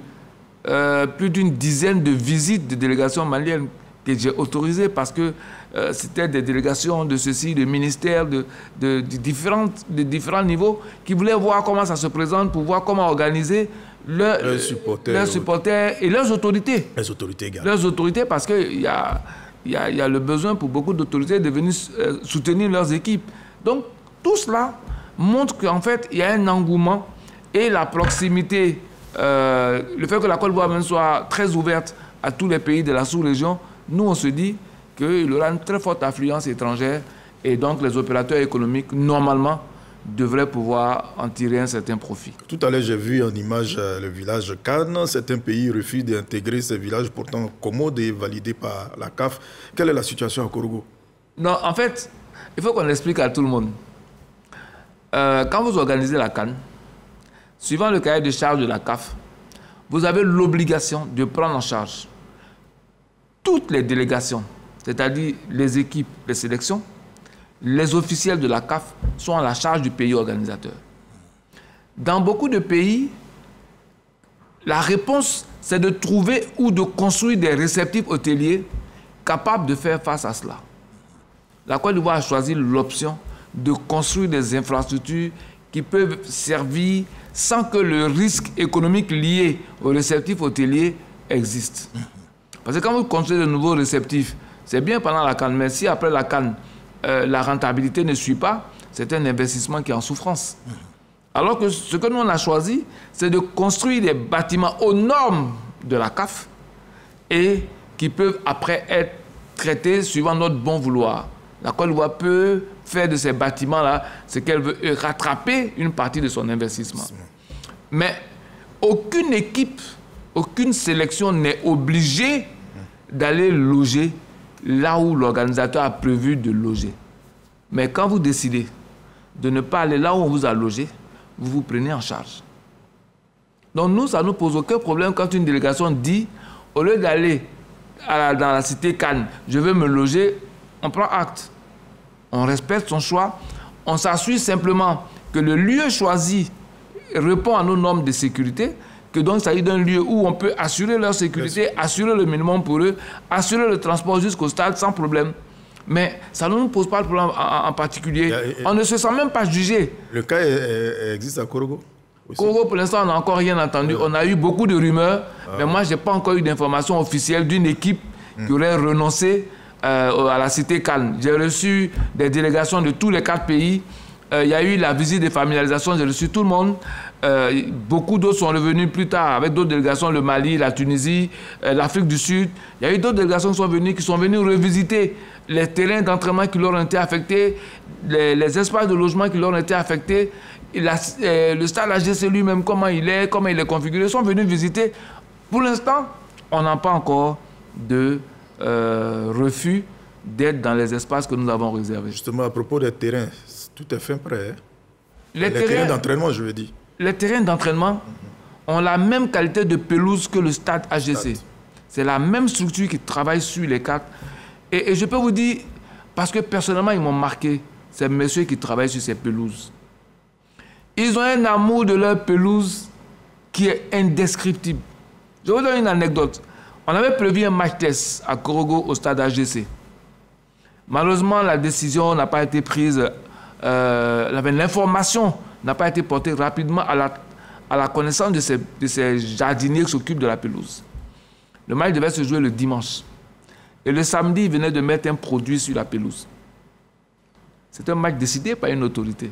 euh, plus d'une dizaine de visites de délégations maliennes que j'ai autorisées parce que euh, c'était des délégations de ceci, de ministères, de, de, de, différentes, de différents niveaux qui voulaient voir comment ça se présente pour voir comment organiser leur, leurs supporters, leurs supporters et leurs autorités. Les autorités également. Leurs autorités parce qu'il y a... Il y, a, il y a le besoin pour beaucoup d'autorités de venir euh, soutenir leurs équipes. Donc, tout cela montre qu'en fait, il y a un engouement et la proximité, euh, le fait que la Côte d'Ivoire même soit très ouverte à tous les pays de la sous-région, nous, on se dit qu'il y aura une très forte affluence étrangère et donc les opérateurs économiques, normalement, devraient pouvoir en tirer un certain profit. Tout à l'heure, j'ai vu en image le village CAN. Certains pays refusent d'intégrer ces villages pourtant commodes et validés par la C A F. Quelle est la situation à Korhogo? Non, en fait, il faut qu'on explique à tout le monde. Euh, quand vous organisez la C A N, suivant le cahier de charge de la C A F, vous avez l'obligation de prendre en charge toutes les délégations, c'est-à-dire les équipes, les sélections. Les officiels de la C A F sont à la charge du pays organisateur. Dans beaucoup de pays, la réponse, c'est de trouver ou de construire des réceptifs hôteliers capables de faire face à cela. La Côte d'Ivoire a choisi l'option de construire des infrastructures qui peuvent servir sans que le risque économique lié aux réceptifs hôteliers existe. Parce que quand vous construisez de nouveaux réceptifs, C'est bien pendant la CAN, mais si après la CAN, euh, la rentabilité ne suit pas, c'est un investissement qui est en souffrance. Alors que ce que nous, on a choisi, c'est de construire des bâtiments aux normes de la C A F et qui peuvent après être traités suivant notre bon vouloir. La Côte d'Ivoire peut faire de ces bâtiments-là ce qu'elle veut, rattraper une partie de son investissement. Mais aucune équipe, aucune sélection n'est obligée d'aller loger là où l'organisateur a prévu de loger. Mais quand vous décidez de ne pas aller là où on vous a logé, vous vous prenez en charge. Donc nous, ça ne nous pose aucun problème quand une délégation dit, au lieu d'aller dans la cité Cannes, je veux me loger, on prend acte. On respecte son choix. On s'assure simplement que le lieu choisi répond à nos normes de sécurité, que donc il s'agit d'un lieu où on peut assurer leur sécurité, assurer le minimum pour eux, assurer le transport jusqu'au stade sans problème. Mais ça ne nous pose pas de problème en particulier. On ne se sent même pas jugé. Le cas existe à Korhogo. Korhogo, pour l'instant, on n'a encore rien entendu. On a eu beaucoup de rumeurs, ah. mais moi, je n'ai pas encore eu d'informations officielles d'une équipe hum. qui aurait renoncé euh, à la cité C A N. J'ai reçu des délégations de tous les quatre pays. Il euh, y a eu la visite des familiarisations, j'ai reçu tout le monde. Euh, beaucoup d'autres sont revenus plus tard avec d'autres délégations, le Mali, la Tunisie, euh, l'Afrique du Sud. Il y a eu d'autres délégations qui sont venues, qui sont venues revisiter les terrains d'entraînement qui leur ont été affectés, les, les espaces de logement qui leur ont été affectés, la, euh, le stade A G C lui-même, comment il est, comment il est configuré. Ils sont venus visiter. Pour l'instant, on n'a pas encore de euh, refus d'être dans les espaces que nous avons réservés. Justement, à propos des terrains... Tout est fin prêt. Les, les terrains d'entraînement, je veux dire. Les terrains d'entraînement mm-hmm. ont la même qualité de pelouse que le stade A G C. C'est la même structure qui travaille sur les quatre. Et, et je peux vous dire, parce que personnellement, ils m'ont marqué, ces messieurs qui travaillent sur ces pelouses. Ils ont un amour de leur pelouse qui est indescriptible. Je vous donne une anecdote. On avait prévu un match test à Korhogo au stade A G C. Malheureusement, la décision n'a pas été prise... Euh, l'information n'a pas été portée rapidement à la, à la connaissance de ces, de ces jardiniers qui s'occupent de la pelouse. Le match devait se jouer le dimanche. Et le samedi, ils venaient de mettre un produit sur la pelouse. C'est un match décidé par une autorité.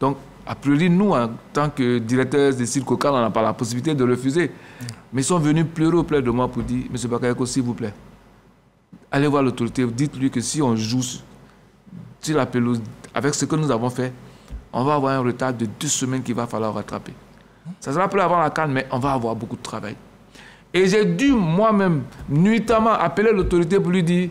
Donc, a priori, nous, en tant que directeurs des sites COCAN, on n'a pas la possibilité de refuser. Mais ils sont venus pleurer auprès de moi pour dire, monsieur Bakayoko, s'il vous plaît, allez voir l'autorité, dites-lui que si on joue sur la pelouse, avec ce que nous avons fait, on va avoir un retard de deux semaines qu'il va falloir rattraper. Ça sera plus avant la CAN, mais on va avoir beaucoup de travail. Et j'ai dû moi-même, nuitamment, appeler l'autorité pour lui dire,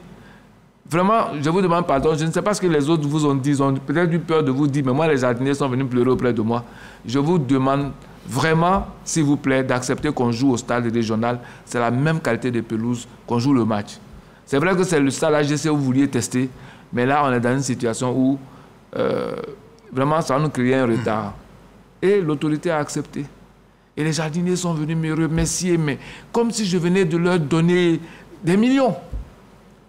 vraiment, je vous demande pardon, je ne sais pas ce que les autres vous ont dit, ils ont peut-être eu peur de vous dire, mais moi, les jardiniers sont venus pleurer auprès de moi. Je vous demande vraiment, s'il vous plaît, d'accepter qu'on joue au stade régional. C'est la même qualité de pelouse qu'on joue le match. C'est vrai que c'est le stade A G C où vous vouliez tester, mais là, on est dans une situation où Euh, vraiment, ça nous créait un retard. Et l'autorité a accepté. Et les jardiniers sont venus me remercier, mais comme si je venais de leur donner des millions.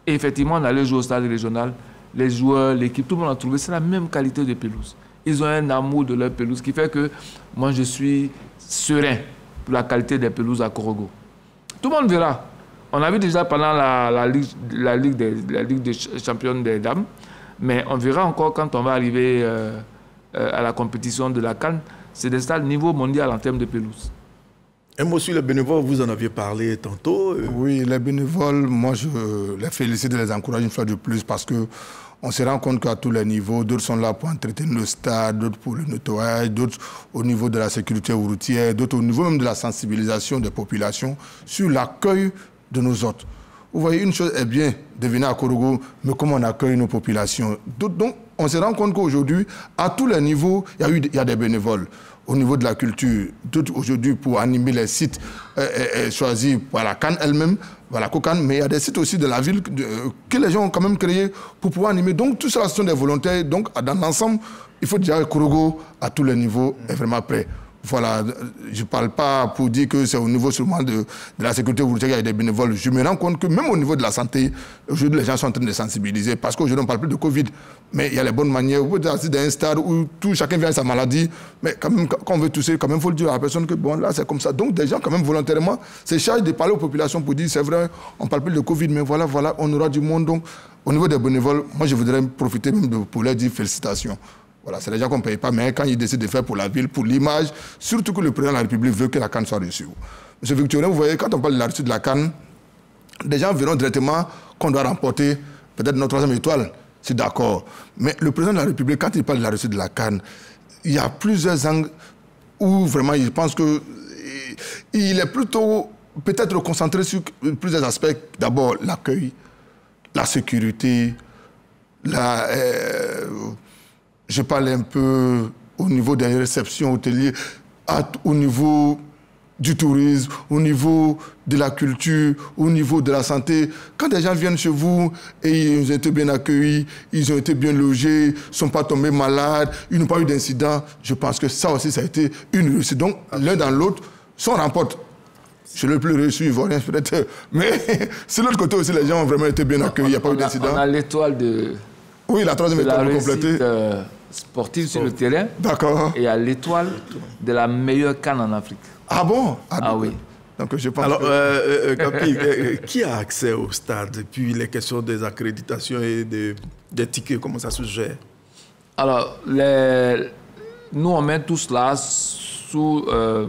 Et effectivement, on allait jouer au stade régional. Les joueurs, l'équipe, tout le monde a trouvé. C'est la même qualité de pelouse. Ils ont un amour de leur pelouse, qui fait que moi, je suis serein pour la qualité des pelouses à Korhogo. Tout le monde verra. On a vu déjà pendant la, la, ligue, la, ligue, des, la ligue des championnes des dames. Mais on verra encore quand on va arriver euh, euh, à la compétition de la CAN. C'est des stades niveau mondial en termes de pelouse. Et monsieur les bénévoles, vous en aviez parlé tantôt. Euh... Oui, les bénévoles, moi je les félicite et les encourage une fois de plus parce que on se rend compte qu'à tous les niveaux, d'autres sont là pour entretenir le stade, d'autres pour le nettoyage, d'autres au niveau de la sécurité routière, d'autres au niveau même de la sensibilisation des populations sur l'accueil de nos hôtes. Vous voyez, une chose est bien de venir à Korhogo, mais comment on accueille nos populations. Donc, on se rend compte qu'aujourd'hui, à tous les niveaux, il y a eu, il y a des bénévoles. Au niveau de la culture, aujourd'hui, pour animer les sites euh, euh, choisis par la CAN elle-même, par la COCAN, mais il y a des sites aussi de la ville de, que les gens ont quand même créés pour pouvoir animer. Donc, tout cela, ce sont des volontaires. Donc, dans l'ensemble, il faut dire que Korhogo, à tous les niveaux, est vraiment prêt. Voilà, je ne parle pas pour dire que c'est au niveau seulement de, de la sécurité routière qu'il y a des bénévoles. Je me rends compte que même au niveau de la santé, aujourd'hui les gens sont en train de sensibiliser parce qu'aujourd'hui on ne parle plus de Covid. Mais il y a les bonnes manières. Vous êtes assis dans un stade où tout, chacun vient à sa maladie, mais quand même, quand on veut tousser, quand même il faut le dire à la personne que bon là c'est comme ça. Donc des gens quand même volontairement se chargent de parler aux populations pour dire c'est vrai, on ne parle plus de Covid, mais voilà, voilà, on aura du monde. Donc au niveau des bénévoles, moi je voudrais profiter même de, pour leur dire félicitations. Voilà, c'est les gens qu'on ne paye pas, mais quand ils décident de faire pour la ville, pour l'image, surtout que le président de la République veut que la C A N soit reçue. Monsieur Victorien, vous voyez, quand on parle de la reçue de la C A N, des gens verront directement qu'on doit remporter peut-être notre troisième étoile. C'est d'accord. Mais le président de la République, quand il parle de la reçue de la C A N, il y a plusieurs angles où vraiment il pense que il est plutôt peut-être concentré sur plusieurs aspects. D'abord, l'accueil, la sécurité, la... Euh, je parle un peu au niveau des réceptions hôtelières, au niveau du tourisme, au niveau de la culture, au niveau de la santé. Quand des gens viennent chez vous et ils ont été bien accueillis, ils ont été bien logés, ils ne sont pas tombés malades, ils n'ont pas eu d'incident, je pense que ça aussi, ça a été une réussite. Donc, l'un dans l'autre, s'en remporte. Je l'ai plus reçu, ils vont rien peut-être. Mais sur l'autre côté aussi, les gens ont vraiment été bien accueillis, il n'y a pas eu d'incident. On a l'étoile de... Oui, la troisième étoile complétée. Euh... sportive sur le terrain. D'accord. Et à l'étoile de la meilleure C A N en Afrique. Ah bon? Ah, ah oui. Donc je pense. Alors, que... euh, euh, Kapi, euh, qui a accès au stade? Et puis les questions des accréditations et des, des tickets, comment ça se gère? Alors, les... nous on met tout cela sous euh,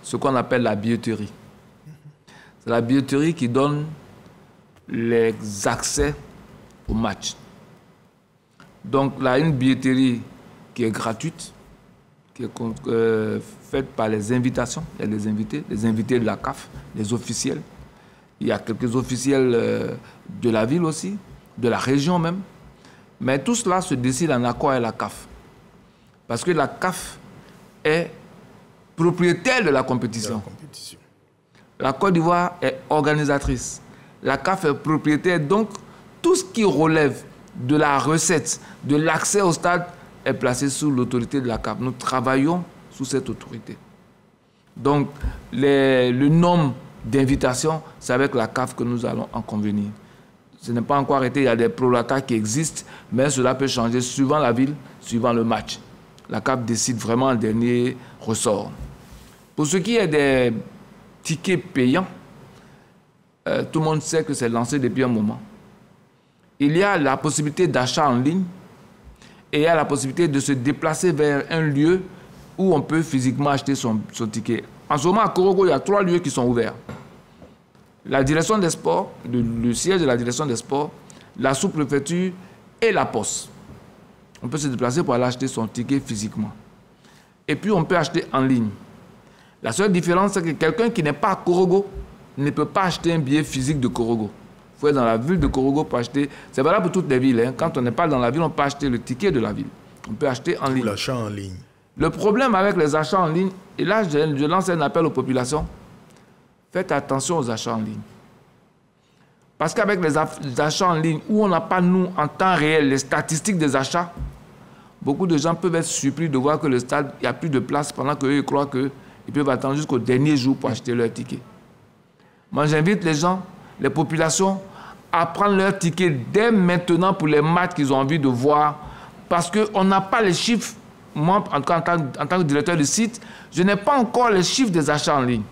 ce qu'on appelle la billetterie. C'est la billetterie qui donne les accès au match. Donc, là, une billetterie qui est gratuite, qui est euh, faite par les invitations. Il y a les invités, les invités de la C A F, les officiels. Il y a quelques officiels euh, de la ville aussi, de la région même. Mais tout cela se décide en accord avec la C A F. Parce que la C A F est propriétaire de la compétition. De la compétition. La Côte d'Ivoire est organisatrice. La C A F est propriétaire. Donc, tout ce qui relève de la recette, de l'accès au stade est placé sous l'autorité de la C A F. Nous travaillons sous cette autorité. Donc, les, le nombre d'invitations, c'est avec la C A F que nous allons en convenir. Ce n'est pas encore arrêté, il y a des prorata qui existent, mais cela peut changer suivant la ville, suivant le match. La C A F décide vraiment en dernier ressort. Pour ce qui est des tickets payants, euh, tout le monde sait que c'est lancé depuis un moment. Il y a la possibilité d'achat en ligne et il y a la possibilité de se déplacer vers un lieu où on peut physiquement acheter son, son ticket. En ce moment, à Korhogo, il y a trois lieux qui sont ouverts. La direction des sports, le, le siège de la direction des sports, la sous-préfecture et la poste. On peut se déplacer pour aller acheter son ticket physiquement. Et puis, on peut acheter en ligne. La seule différence, c'est que quelqu'un qui n'est pas à Korhogo ne peut pas acheter un billet physique de Korhogo. Vous pouvez être dans la ville de Korhogo pour acheter. C'est valable pour toutes les villes. Hein. Quand on n'est pas dans la ville, on peut acheter le ticket de la ville. On peut acheter en ligne. L'achat en ligne. Le problème avec les achats en ligne, et là, je, je lance un appel aux populations, faites attention aux achats en ligne. Parce qu'avec les achats en ligne, où on n'a pas, nous, en temps réel, les statistiques des achats, beaucoup de gens peuvent être surpris de voir que le stade, il n'y a plus de place pendant qu'eux, ils croient qu'ils peuvent attendre jusqu'au dernier jour pour acheter leur ticket. Moi, j'invite les gens, les populations, à prendre leur ticket dès maintenant pour les matchs qu'ils ont envie de voir. Parce qu'on n'a pas les chiffres. Moi, en tant, en tant que directeur de site, je n'ai pas encore les chiffres des achats en ligne.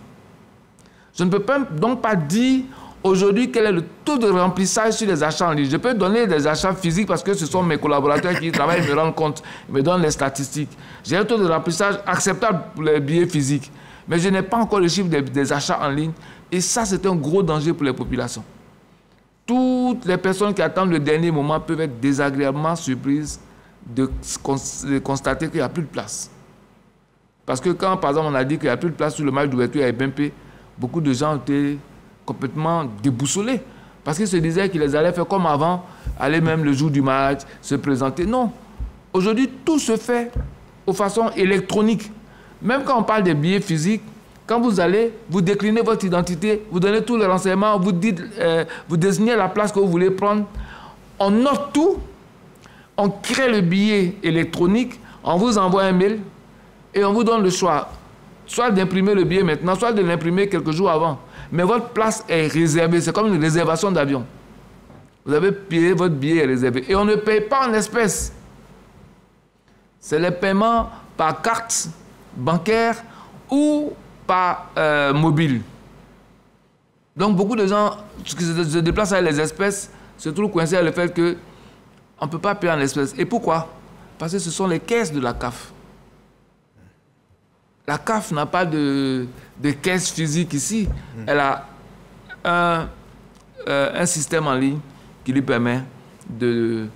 Je ne peux pas, donc pas dire aujourd'hui quel est le taux de remplissage sur les achats en ligne. Je peux donner des achats physiques parce que ce sont mes collaborateurs qui travaillent, ils me rendent compte, ils me donnent les statistiques. J'ai un taux de remplissage acceptable pour les billets physiques. Mais je n'ai pas encore le chiffre des, des achats en ligne. Et ça, c'est un gros danger pour les populations. Toutes les personnes qui attendent le dernier moment peuvent être désagréablement surprises de constater qu'il n'y a plus de place. Parce que quand, par exemple, on a dit qu'il n'y a plus de place sur le match d'ouverture à B M P, beaucoup de gens étaient complètement déboussolés. Parce qu'ils se disaient qu'ils allaient faire comme avant, aller même le jour du match, se présenter. Non. Aujourd'hui, tout se fait de façon électronique. Même quand on parle des billets physiques, quand vous allez, vous déclinez votre identité, vous donnez tous les renseignements, vous, dites, euh, vous désignez la place que vous voulez prendre. On note tout, on crée le billet électronique, on vous envoie un mail et on vous donne le choix. soit d'imprimer le billet maintenant, soit de l'imprimer quelques jours avant. Mais votre place est réservée, c'est comme une réservation d'avion. Vous avez payé, votre billet est réservé. Et on ne paye pas en espèces. C'est les paiements par carte bancaire ou par euh, mobile. Donc beaucoup de gens qui se déplacent avec les espèces se trouvent coincés à le fait qu'on ne peut pas payer en espèces. Et pourquoi? Parce que ce sont les caisses de la C A F. La C A F n'a pas de, de caisse physique ici. Elle a un, euh, un système en ligne qui lui permet de,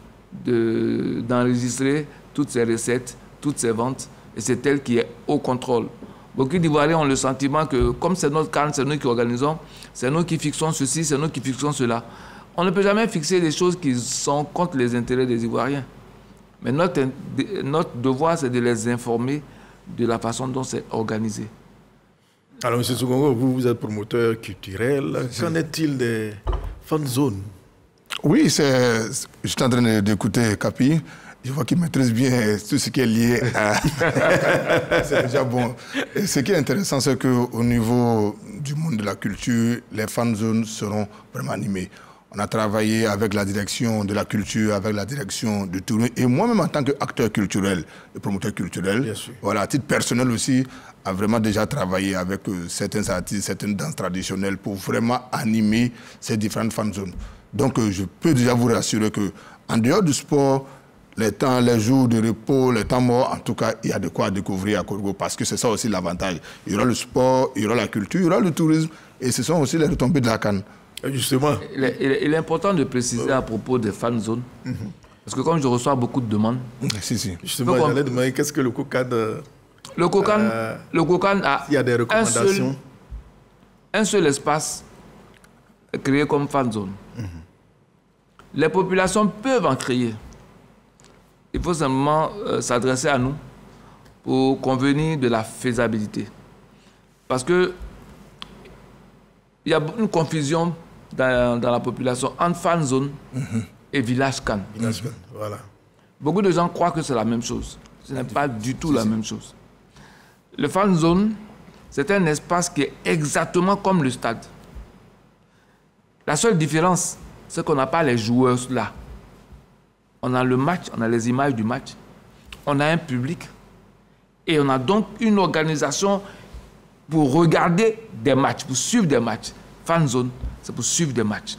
de, d'enregistrer toutes ses recettes, toutes ses ventes. Et c'est elle qui est au contrôle. Beaucoup d'Ivoiriens ont le sentiment que comme c'est notre C A N, c'est nous qui organisons, c'est nous qui fixons ceci, c'est nous qui fixons cela. On ne peut jamais fixer des choses qui sont contre les intérêts des Ivoiriens. Mais notre, notre devoir, c'est de les informer de la façon dont c'est organisé. Alors, M. Sekongo, vous, vous êtes promoteur culturel. Qu'en est-il des fan zones? Oui, je suis en train d'écouter Kapi. Je vois qu'il maîtrise bien tout ce qui est lié à... C'est déjà bon. Et ce qui est intéressant, c'est qu'au niveau du monde de la culture, les fan zones seront vraiment animées. On a travaillé avec la direction de la culture, avec la direction du tourisme. Et moi-même, en tant qu'acteur culturel, promoteur culturel, voilà, à titre personnel aussi, a vraiment déjà travaillé avec euh, certains artistes, certaines danses traditionnelles pour vraiment animer ces différentes fan zones. Donc, euh, je peux déjà vous rassurer qu'en dehors du sport, les temps, les jours de repos, les temps morts, en tout cas, il y a de quoi découvrir à Korhogo, parce que c'est ça aussi l'avantage. Il y aura le sport, il y aura la culture, il y aura le tourisme, et ce sont aussi les retombées de la C A N. Justement. Il est, il est, il est important de préciser à propos des fan zones, mm-hmm. parce que comme je reçois beaucoup de demandes... Si, si. Justement, j'allais demander qu'est-ce que le COCAN... Euh, le COCAN, euh, le COCAN a, il y a des recommandations. Un seul, un seul espace créé comme fan zone. Mm-hmm. Les populations peuvent en créer. Il faut simplement euh, s'adresser à nous pour convenir de la faisabilité. Parce que il y a une confusion dans, dans la population entre fan zone mm-hmm. et village C A N. Village mm-hmm. voilà. Beaucoup de gens croient que c'est la même chose. Ce n'est pas du tout la si. même chose. Le fan zone, c'est un espace qui est exactement comme le stade. La seule différence, c'est qu'on n'a pas les joueurs là. On a le match, on a les images du match, on a un public et on a donc une organisation pour regarder des matchs, pour suivre des matchs. Fan zone, c'est pour suivre des matchs.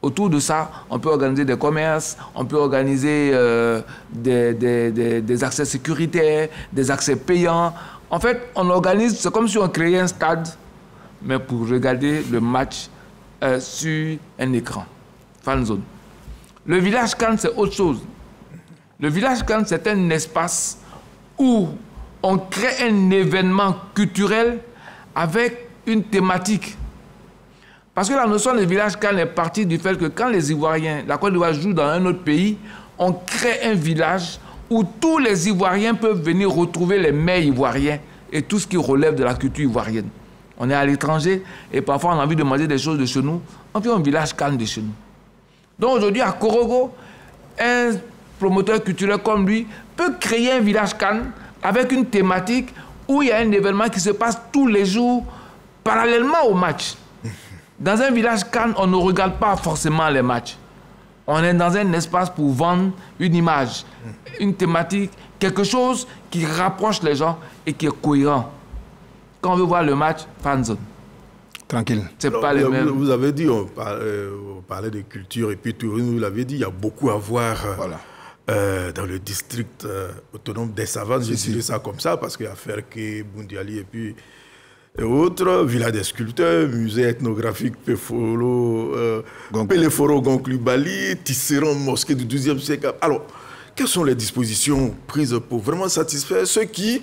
Autour de ça, on peut organiser des commerces, on peut organiser euh, des, des, des, des accès sécuritaires, des accès payants. En fait, on organise, c'est comme si on créait un stade, mais pour regarder le match euh, sur un écran. Fan zone. Le village C A N, c'est autre chose. Le village C A N, c'est un espace où on crée un événement culturel avec une thématique. Parce que la notion de village C A N est partie du fait que quand les Ivoiriens, la Côte d'Ivoire joue dans un autre pays, on crée un village où tous les Ivoiriens peuvent venir retrouver les mets ivoiriens et tout ce qui relève de la culture ivoirienne. On est à l'étranger et parfois on a envie de manger des choses de chez nous. On vient au village C A N de chez nous. Donc aujourd'hui à Korhogo, un promoteur culturel comme lui peut créer un village C A N avec une thématique où il y a un événement qui se passe tous les jours parallèlement au match. Dans un village C A N, on ne regarde pas forcément les matchs. On est dans un espace pour vendre une image, une thématique, quelque chose qui rapproche les gens et qui est cohérent. Quand on veut voir le match, fan zone. Tranquille. C'est pas les mêmes. Vous avez dit, on parlait de culture et puis tourisme, vous l'avez dit, il y a beaucoup à voir. Voilà. Euh, dans le district euh, autonome des Savanes, j'ai tiré ça comme ça, parce qu'il y a Ferkessédougou, Boundiali et puis et autres, Villa des Sculpteurs, Musée ethnographique Péfolo, euh, Péléforo, Gonclu, Bali, Tisserand, Mosquée du douzième siècle. Alors, quelles sont les dispositions prises pour vraiment satisfaire ceux qui,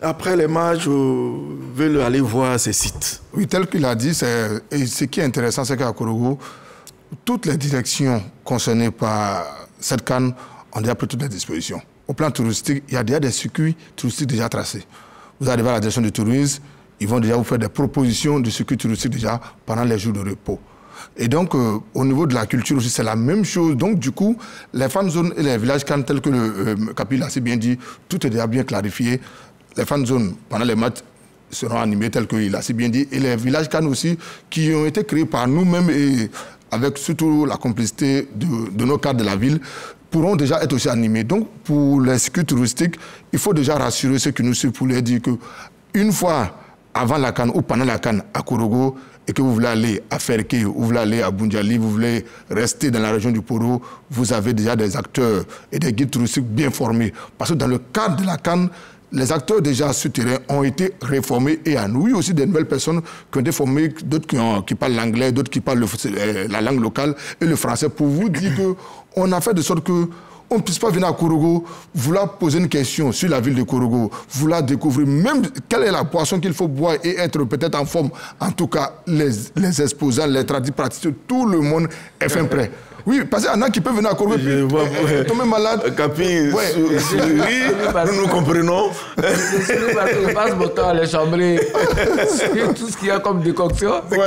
après les matchs, euh, veulent aller voir ces sites? Oui, tel qu'il a dit, et ce qui est intéressant, c'est qu'à Korhogo, toutes les directions concernées par cette C A N ont déjà pris toutes les dispositions. Au plan touristique, il y a déjà des circuits touristiques déjà tracés. Vous arrivez à la direction du tourisme, ils vont déjà vous faire des propositions de circuits touristiques déjà pendant les jours de repos. Et donc, euh, au niveau de la culture aussi, c'est la même chose. Donc, du coup, les fan zones et les villages C A N, tels que le euh, Kapi l'a si bien dit, tout est déjà bien clarifié. les fan zones pendant les matchs seront animées telles qu'il a si bien dit. Et les villages C A N aussi, qui ont été créés par nous-mêmes et avec surtout la complicité de, de nos cadres de la ville, pourront déjà être aussi animés. Donc pour les circuits touristiques, il faut déjà rassurer ceux qui nous suivent pour leur dire qu'une fois avant la C A N ou pendant la C A N à Korhogo, et que vous voulez aller à Ferké, vous voulez aller à Boundiali, vous voulez rester dans la région du Poro, vous avez déjà des acteurs et des guides touristiques bien formés. Parce que dans le cadre de la C A N, les acteurs déjà sur terrain ont été réformés et annoués aussi des nouvelles personnes qui ont été formées, d'autres qui, qui parlent l'anglais, d'autres qui parlent le, la langue locale et le français, pour vous dire qu'on a fait de sorte que on ne puisse pas venir à Korhogo, vouloir poser une question sur la ville de Korhogo, vouloir découvrir même quelle est la poisson qu'il faut boire et être peut-être en forme. En tout cas, les, les exposants, les tradis pratiques, tout le monde est fin prêt. Oui, parce qu'il y en a qui peuvent venir à Korhogo et ouais. tomber malade. Kapi, ouais. sou, souris, nous nous comprenons. Je souris parce que je passe mon temps à les chambrer. Tout ce qu'il y a comme décoction. Ouais,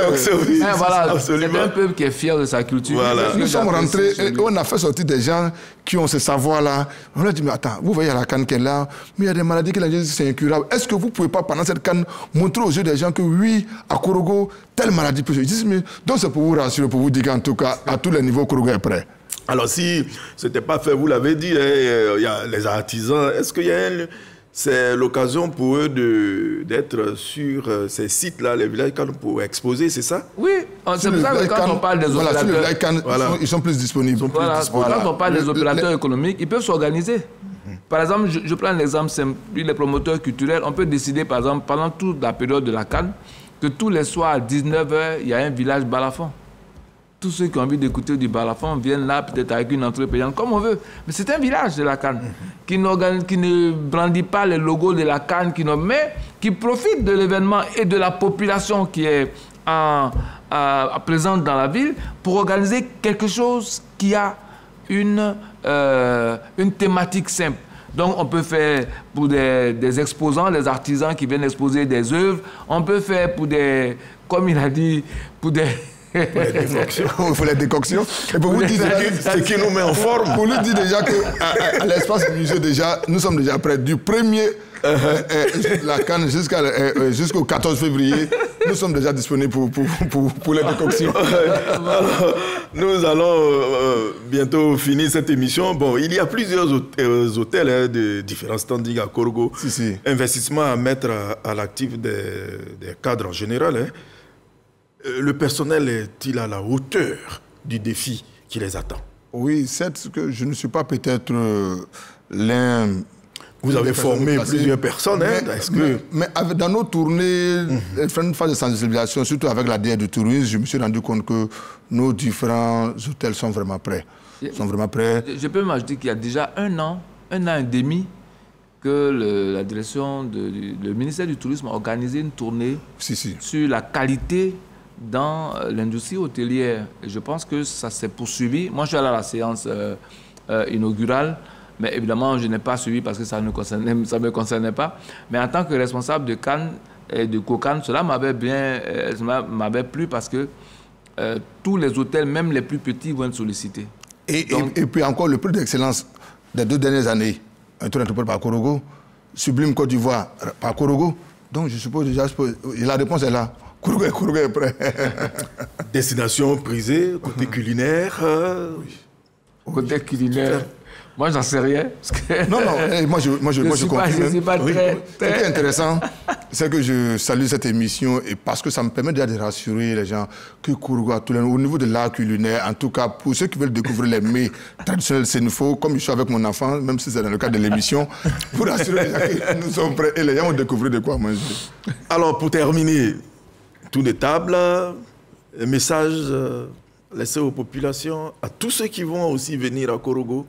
oui, voilà, c'est un peuple qui est fier de sa culture. Voilà. Nous sommes rentrés et on a fait sortir des gens qui ont ce savoir-là. On a dit, mais attends, vous voyez la C A N qui est là, mais il y a des maladies qui sont incurables. Est-ce que vous ne pouvez pas, pendant cette C A N, montrer aux yeux des gens que oui, à Korhogo, telle maladie peut se... Donc c'est pour vous rassurer, pour vous dire qu'en tout cas, à tous les niveaux, Korhogo est prêt. Alors si ce n'était pas fait, vous l'avez dit, il y a les artisans, est-ce qu'il y a... Une... C'est l'occasion pour eux d'être sur ces sites-là, les villages C A N, pour exposer, c'est ça? Oui, c'est pour ça que quand on parle des opérateurs... Voilà, sur les voilà. ils sont plus disponibles. Sont plus voilà. disponibles. Quand on parle des opérateurs les... économiques, ils peuvent s'organiser. Mm-hmm. Par exemple, je, je prends l'exemple simple, les promoteurs culturels, on peut décider, par exemple, pendant toute la période de la C A N, que tous les soirs à dix-neuf heures, il y a un village Balafon. Tous ceux qui ont envie d'écouter du balafon viennent là, peut-être avec une entrée payante, comme on veut. Mais c'est un village de la C A N qui, qui ne brandit pas le logo de la C A N, qui mais qui profite de l'événement et de la population qui est en, à, présente dans la ville pour organiser quelque chose qui a une, euh, une thématique simple. Donc on peut faire pour des, des exposants, des artisans qui viennent exposer des œuvres. On peut faire pour des, comme il a dit, pour des... Il faut les décoctions. Et pour vous dire ce qui nous met en forme. Pour nous dire déjà qu'à l'espace musée, déjà, nous sommes déjà prêts du premier euh, euh, la C A N jusqu'à euh, jusqu'au quatorze février. Nous sommes déjà disponibles pour, pour, pour, pour les décoctions. Alors, nous allons euh, bientôt finir cette émission. Bon, il y a plusieurs hôtels hein, de différents standings à Korhogo. Si, si. Investissement à mettre à, à l'actif des, des cadres en général. Hein. Le personnel est-il à la hauteur du défi qui les attend? Oui, certes que je ne suis pas peut-être l'un... Vous avez formé personnes plusieurs personnes. Mais, hein, que... mais, mais dans nos tournées, mm-hmm. les une phase de sensibilisation, surtout avec la D R du tourisme, je me suis rendu compte que nos différents hôtels sont vraiment prêts. Sont vraiment prêts. Je peux m'ajouter qu'il y a déjà un an, un an et demi, que le, la direction, de, du, le ministère du Tourisme a organisé une tournée si, si. sur la qualité dans l'industrie hôtelière. Et je pense que ça s'est poursuivi. Moi, je suis allé à la séance euh, euh, inaugurale, mais évidemment, je n'ai pas suivi parce que ça ne concernait, ça me concernait pas. Mais en tant que responsable de C A N et de COCAN, cela m'avait bien, euh, m'avait plu parce que euh, tous les hôtels, même les plus petits, vont être sollicités. Et, Donc, et, et puis encore, le prix d'excellence des deux dernières années, un tour d'entreprise par Korhogo, Sublime Côte d'Ivoire par Korhogo. Donc, je suppose déjà, la réponse est là. Korhogo est, Korhogo est prêt. Destination prisée, côté culinaire. Euh... Oui. Côté culinaire. Moi, j'en sais rien. Que... Non, non, moi, je, moi, je, je moi, suis je pas, je suis pas oui. très... très... Ce qui est intéressant, c'est que je salue cette émission et parce que ça me permet déjà de rassurer les gens que Korhogo, au niveau de l'art culinaire, en tout cas, pour ceux qui veulent découvrir les mets traditionnels Sénoufo, comme je suis avec mon enfant, même si c'est dans le cadre de l'émission, pour rassurer les gens que nous sommes prêts et les gens vont découvrir de quoi manger. Alors, pour terminer, tour de table, message laissé aux populations, à tous ceux qui vont aussi venir à Korhogo.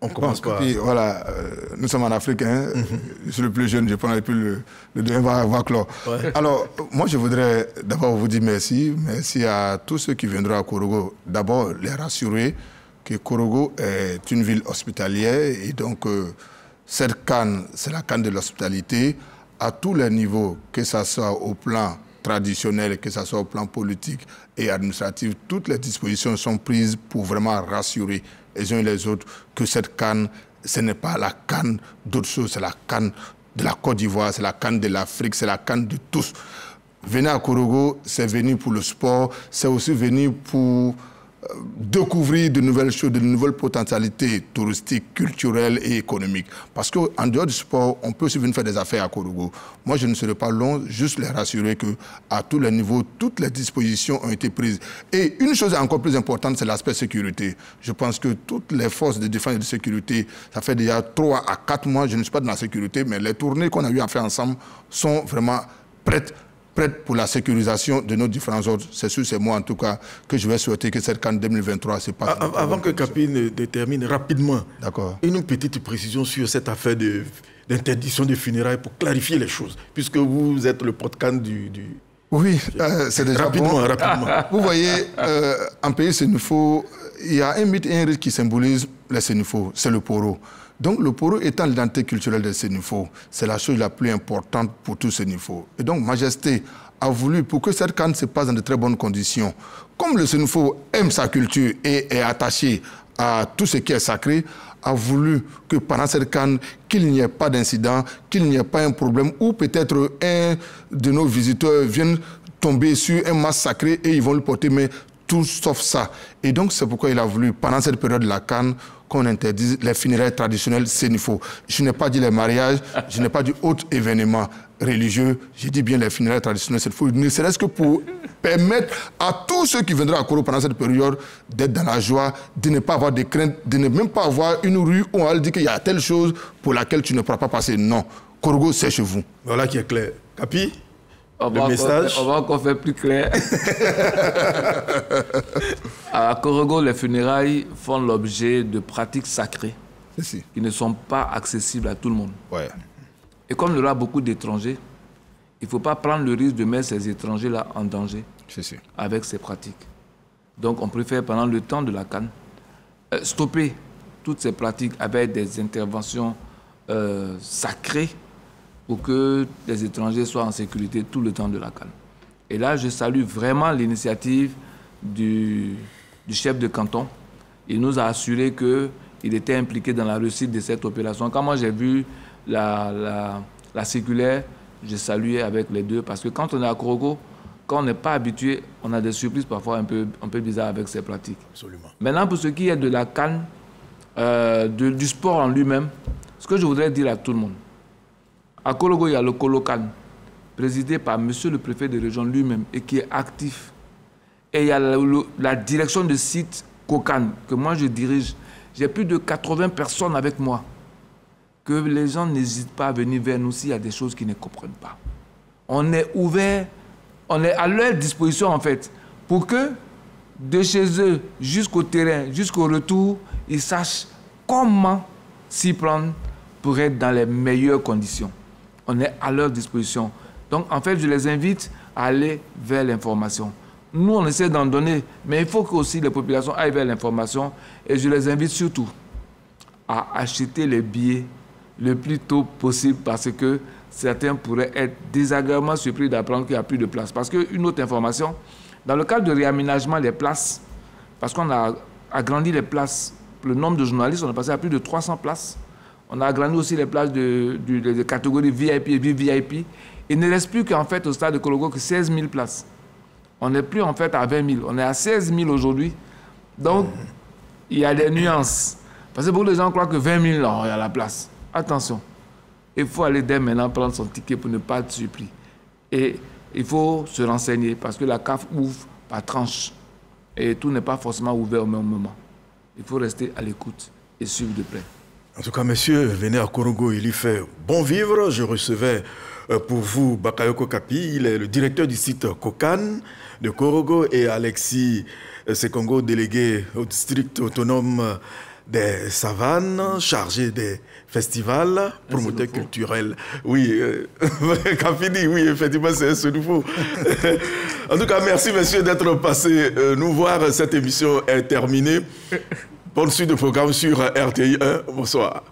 On commence bon, par... Puis, voilà, euh, nous sommes en Afrique, hein, mm-hmm. je suis le plus jeune, je prends et puis le, le deuxième va, va clore. Ouais. Alors, moi je voudrais d'abord vous dire merci, merci à tous ceux qui viendront à Korhogo. D'abord, les rassurer que Korhogo est une ville hospitalière et donc euh, cette C A N, c'est la C A N de l'hospitalité à tous les niveaux, que ce soit au plan traditionnel, que ce soit au plan politique et administratif, toutes les dispositions sont prises pour vraiment rassurer les uns et les autres, que cette C A N, ce n'est pas la C A N d'autres choses, c'est la C A N de la Côte d'Ivoire, c'est la C A N de l'Afrique, c'est la C A N de tous. Venez à Korhogo, c'est venu pour le sport, c'est aussi venu pour découvrir de nouvelles choses, de nouvelles potentialités touristiques, culturelles et économiques. Parce qu'en dehors du sport, on peut aussi venir faire des affaires à Korhogo. Moi, je ne serai pas long, juste les rassurer qu'à tous les niveaux, toutes les dispositions ont été prises. Et une chose encore plus importante, c'est l'aspect sécurité. Je pense que toutes les forces de défense et de sécurité, ça fait déjà trois à quatre mois, je ne suis pas dans la sécurité, mais les tournées qu'on a eu à faire ensemble sont vraiment prêtes prête pour la sécurisation de nos différents ordres. C'est sûr, c'est moi en tout cas que je vais souhaiter que cette C A N deux mille vingt-trois se passe. Avant que Kapi ne termine rapidement, une petite précision sur cette affaire d'interdiction de, de funérailles pour clarifier les choses, puisque vous êtes le porte-C A N du... du... Oui, euh, c'est déjà rapidement, bon. Rapidement. Vous voyez, euh, en pays Sénoufo, il y a un mythe et un rite qui symbolise les Sénoufo, c'est le Poro. Donc le Poro étant l'identité culturelle de Sénoufo, c'est la chose la plus importante pour tout Sénoufo. Et donc Majesté a voulu, pour que cette C A N se passe dans de très bonnes conditions, comme le Sénoufo aime sa culture et est attaché à tout ce qui est sacré, a voulu que pendant cette C A N, qu'il n'y ait pas d'incident, qu'il n'y ait pas un problème, ou peut-être un de nos visiteurs vienne tomber sur un masque sacré et ils vont le porter, mais tout sauf ça. Et donc c'est pourquoi il a voulu, pendant cette période de la C A N, qu'on interdise les funérailles traditionnelles Sénoufo. Je n'ai pas dit les mariages, je n'ai pas dit autre événement religieux, j'ai dit bien les funérailles traditionnelles Sénoufo, ne serait-ce que pour permettre à tous ceux qui viendront à Korhogo pendant cette période d'être dans la joie, de ne pas avoir de crainte, de ne même pas avoir une rue où on dit qu'il y a telle chose pour laquelle tu ne pourras pas passer. Non, Korhogo, c'est chez vous. Voilà qui est clair. Kapi, on le message encore, on va encore faire plus clair. À Korhogo, les funérailles font l'objet de pratiques sacrées si. qui ne sont pas accessibles à tout le monde. Ouais. Et comme il y aura beaucoup d'étrangers, il ne faut pas prendre le risque de mettre ces étrangers-là en danger si. avec ces pratiques. Donc on préfère, pendant le temps de la C A N, stopper toutes ces pratiques avec des interventions euh, sacrées pour que les étrangers soient en sécurité tout le temps de la C A N. Et là, je salue vraiment l'initiative du, du chef de canton. Il nous a assuré qu'il était impliqué dans la réussite de cette opération. Quand moi j'ai vu la, la, la circulaire, j'ai salué avec les deux, parce que quand on est à Korhogo, quand on n'est pas habitué, on a des surprises parfois un peu, un peu bizarres avec ces pratiques. Absolument. Maintenant, pour ce qui est de la C A N, euh, de, du sport en lui-même, ce que je voudrais dire à tout le monde, à Korhogo, il y a le COCAN, présidé par monsieur le préfet de région lui-même et qui est actif. Et il y a la, la direction de site COCAN que moi je dirige. J'ai plus de quatre-vingts personnes avec moi. Que les gens n'hésitent pas à venir vers nous s'il y a des choses qu'ils ne comprennent pas. On est ouvert, on est à leur disposition en fait, pour que de chez eux jusqu'au terrain, jusqu'au retour, ils sachent comment s'y prendre pour être dans les meilleures conditions. On est à leur disposition. Donc, en fait, je les invite à aller vers l'information. Nous, on essaie d'en donner, mais il faut que aussi les populations aillent vers l'information. Et je les invite surtout à acheter les billets le plus tôt possible, parce que certains pourraient être désagréablement surpris d'apprendre qu'il n'y a plus de place. Parce qu'une autre information, dans le cadre de réaménagement des places, parce qu'on a agrandi les places, le nombre de journalistes, on est passé à plus de trois cents places. On a agrandi aussi les places de, de, de, de catégorie V I P et V V I P. Il ne reste plus qu'en fait au stade de Korhogo que seize mille places. On n'est plus en fait à vingt mille. On est à seize mille aujourd'hui. Donc, mmh. il y a des nuances. Parce que beaucoup de gens croient que vingt mille, non, il y a la place. Attention, il faut aller dès maintenant prendre son ticket pour ne pas être surpris. Et il faut se renseigner parce que la C A F ouvre par tranche. Et tout n'est pas forcément ouvert au même moment. Il faut rester à l'écoute et suivre de près. En tout cas, messieurs, venez à Korhogo, il y fait bon vivre. Je recevais pour vous Bakayoko Kapi, il est le directeur du site COCAN de Korhogo, et Alexis Sekongo, délégué au district autonome des savanes, chargé des festivals, promoteur culturel. Oui, euh, Kapi dit, oui, effectivement, c'est ce nouveau. En tout cas, merci messieurs d'être passés euh, nous voir. Cette émission est terminée. Bonne suite de programme sur R T I un. Bonsoir.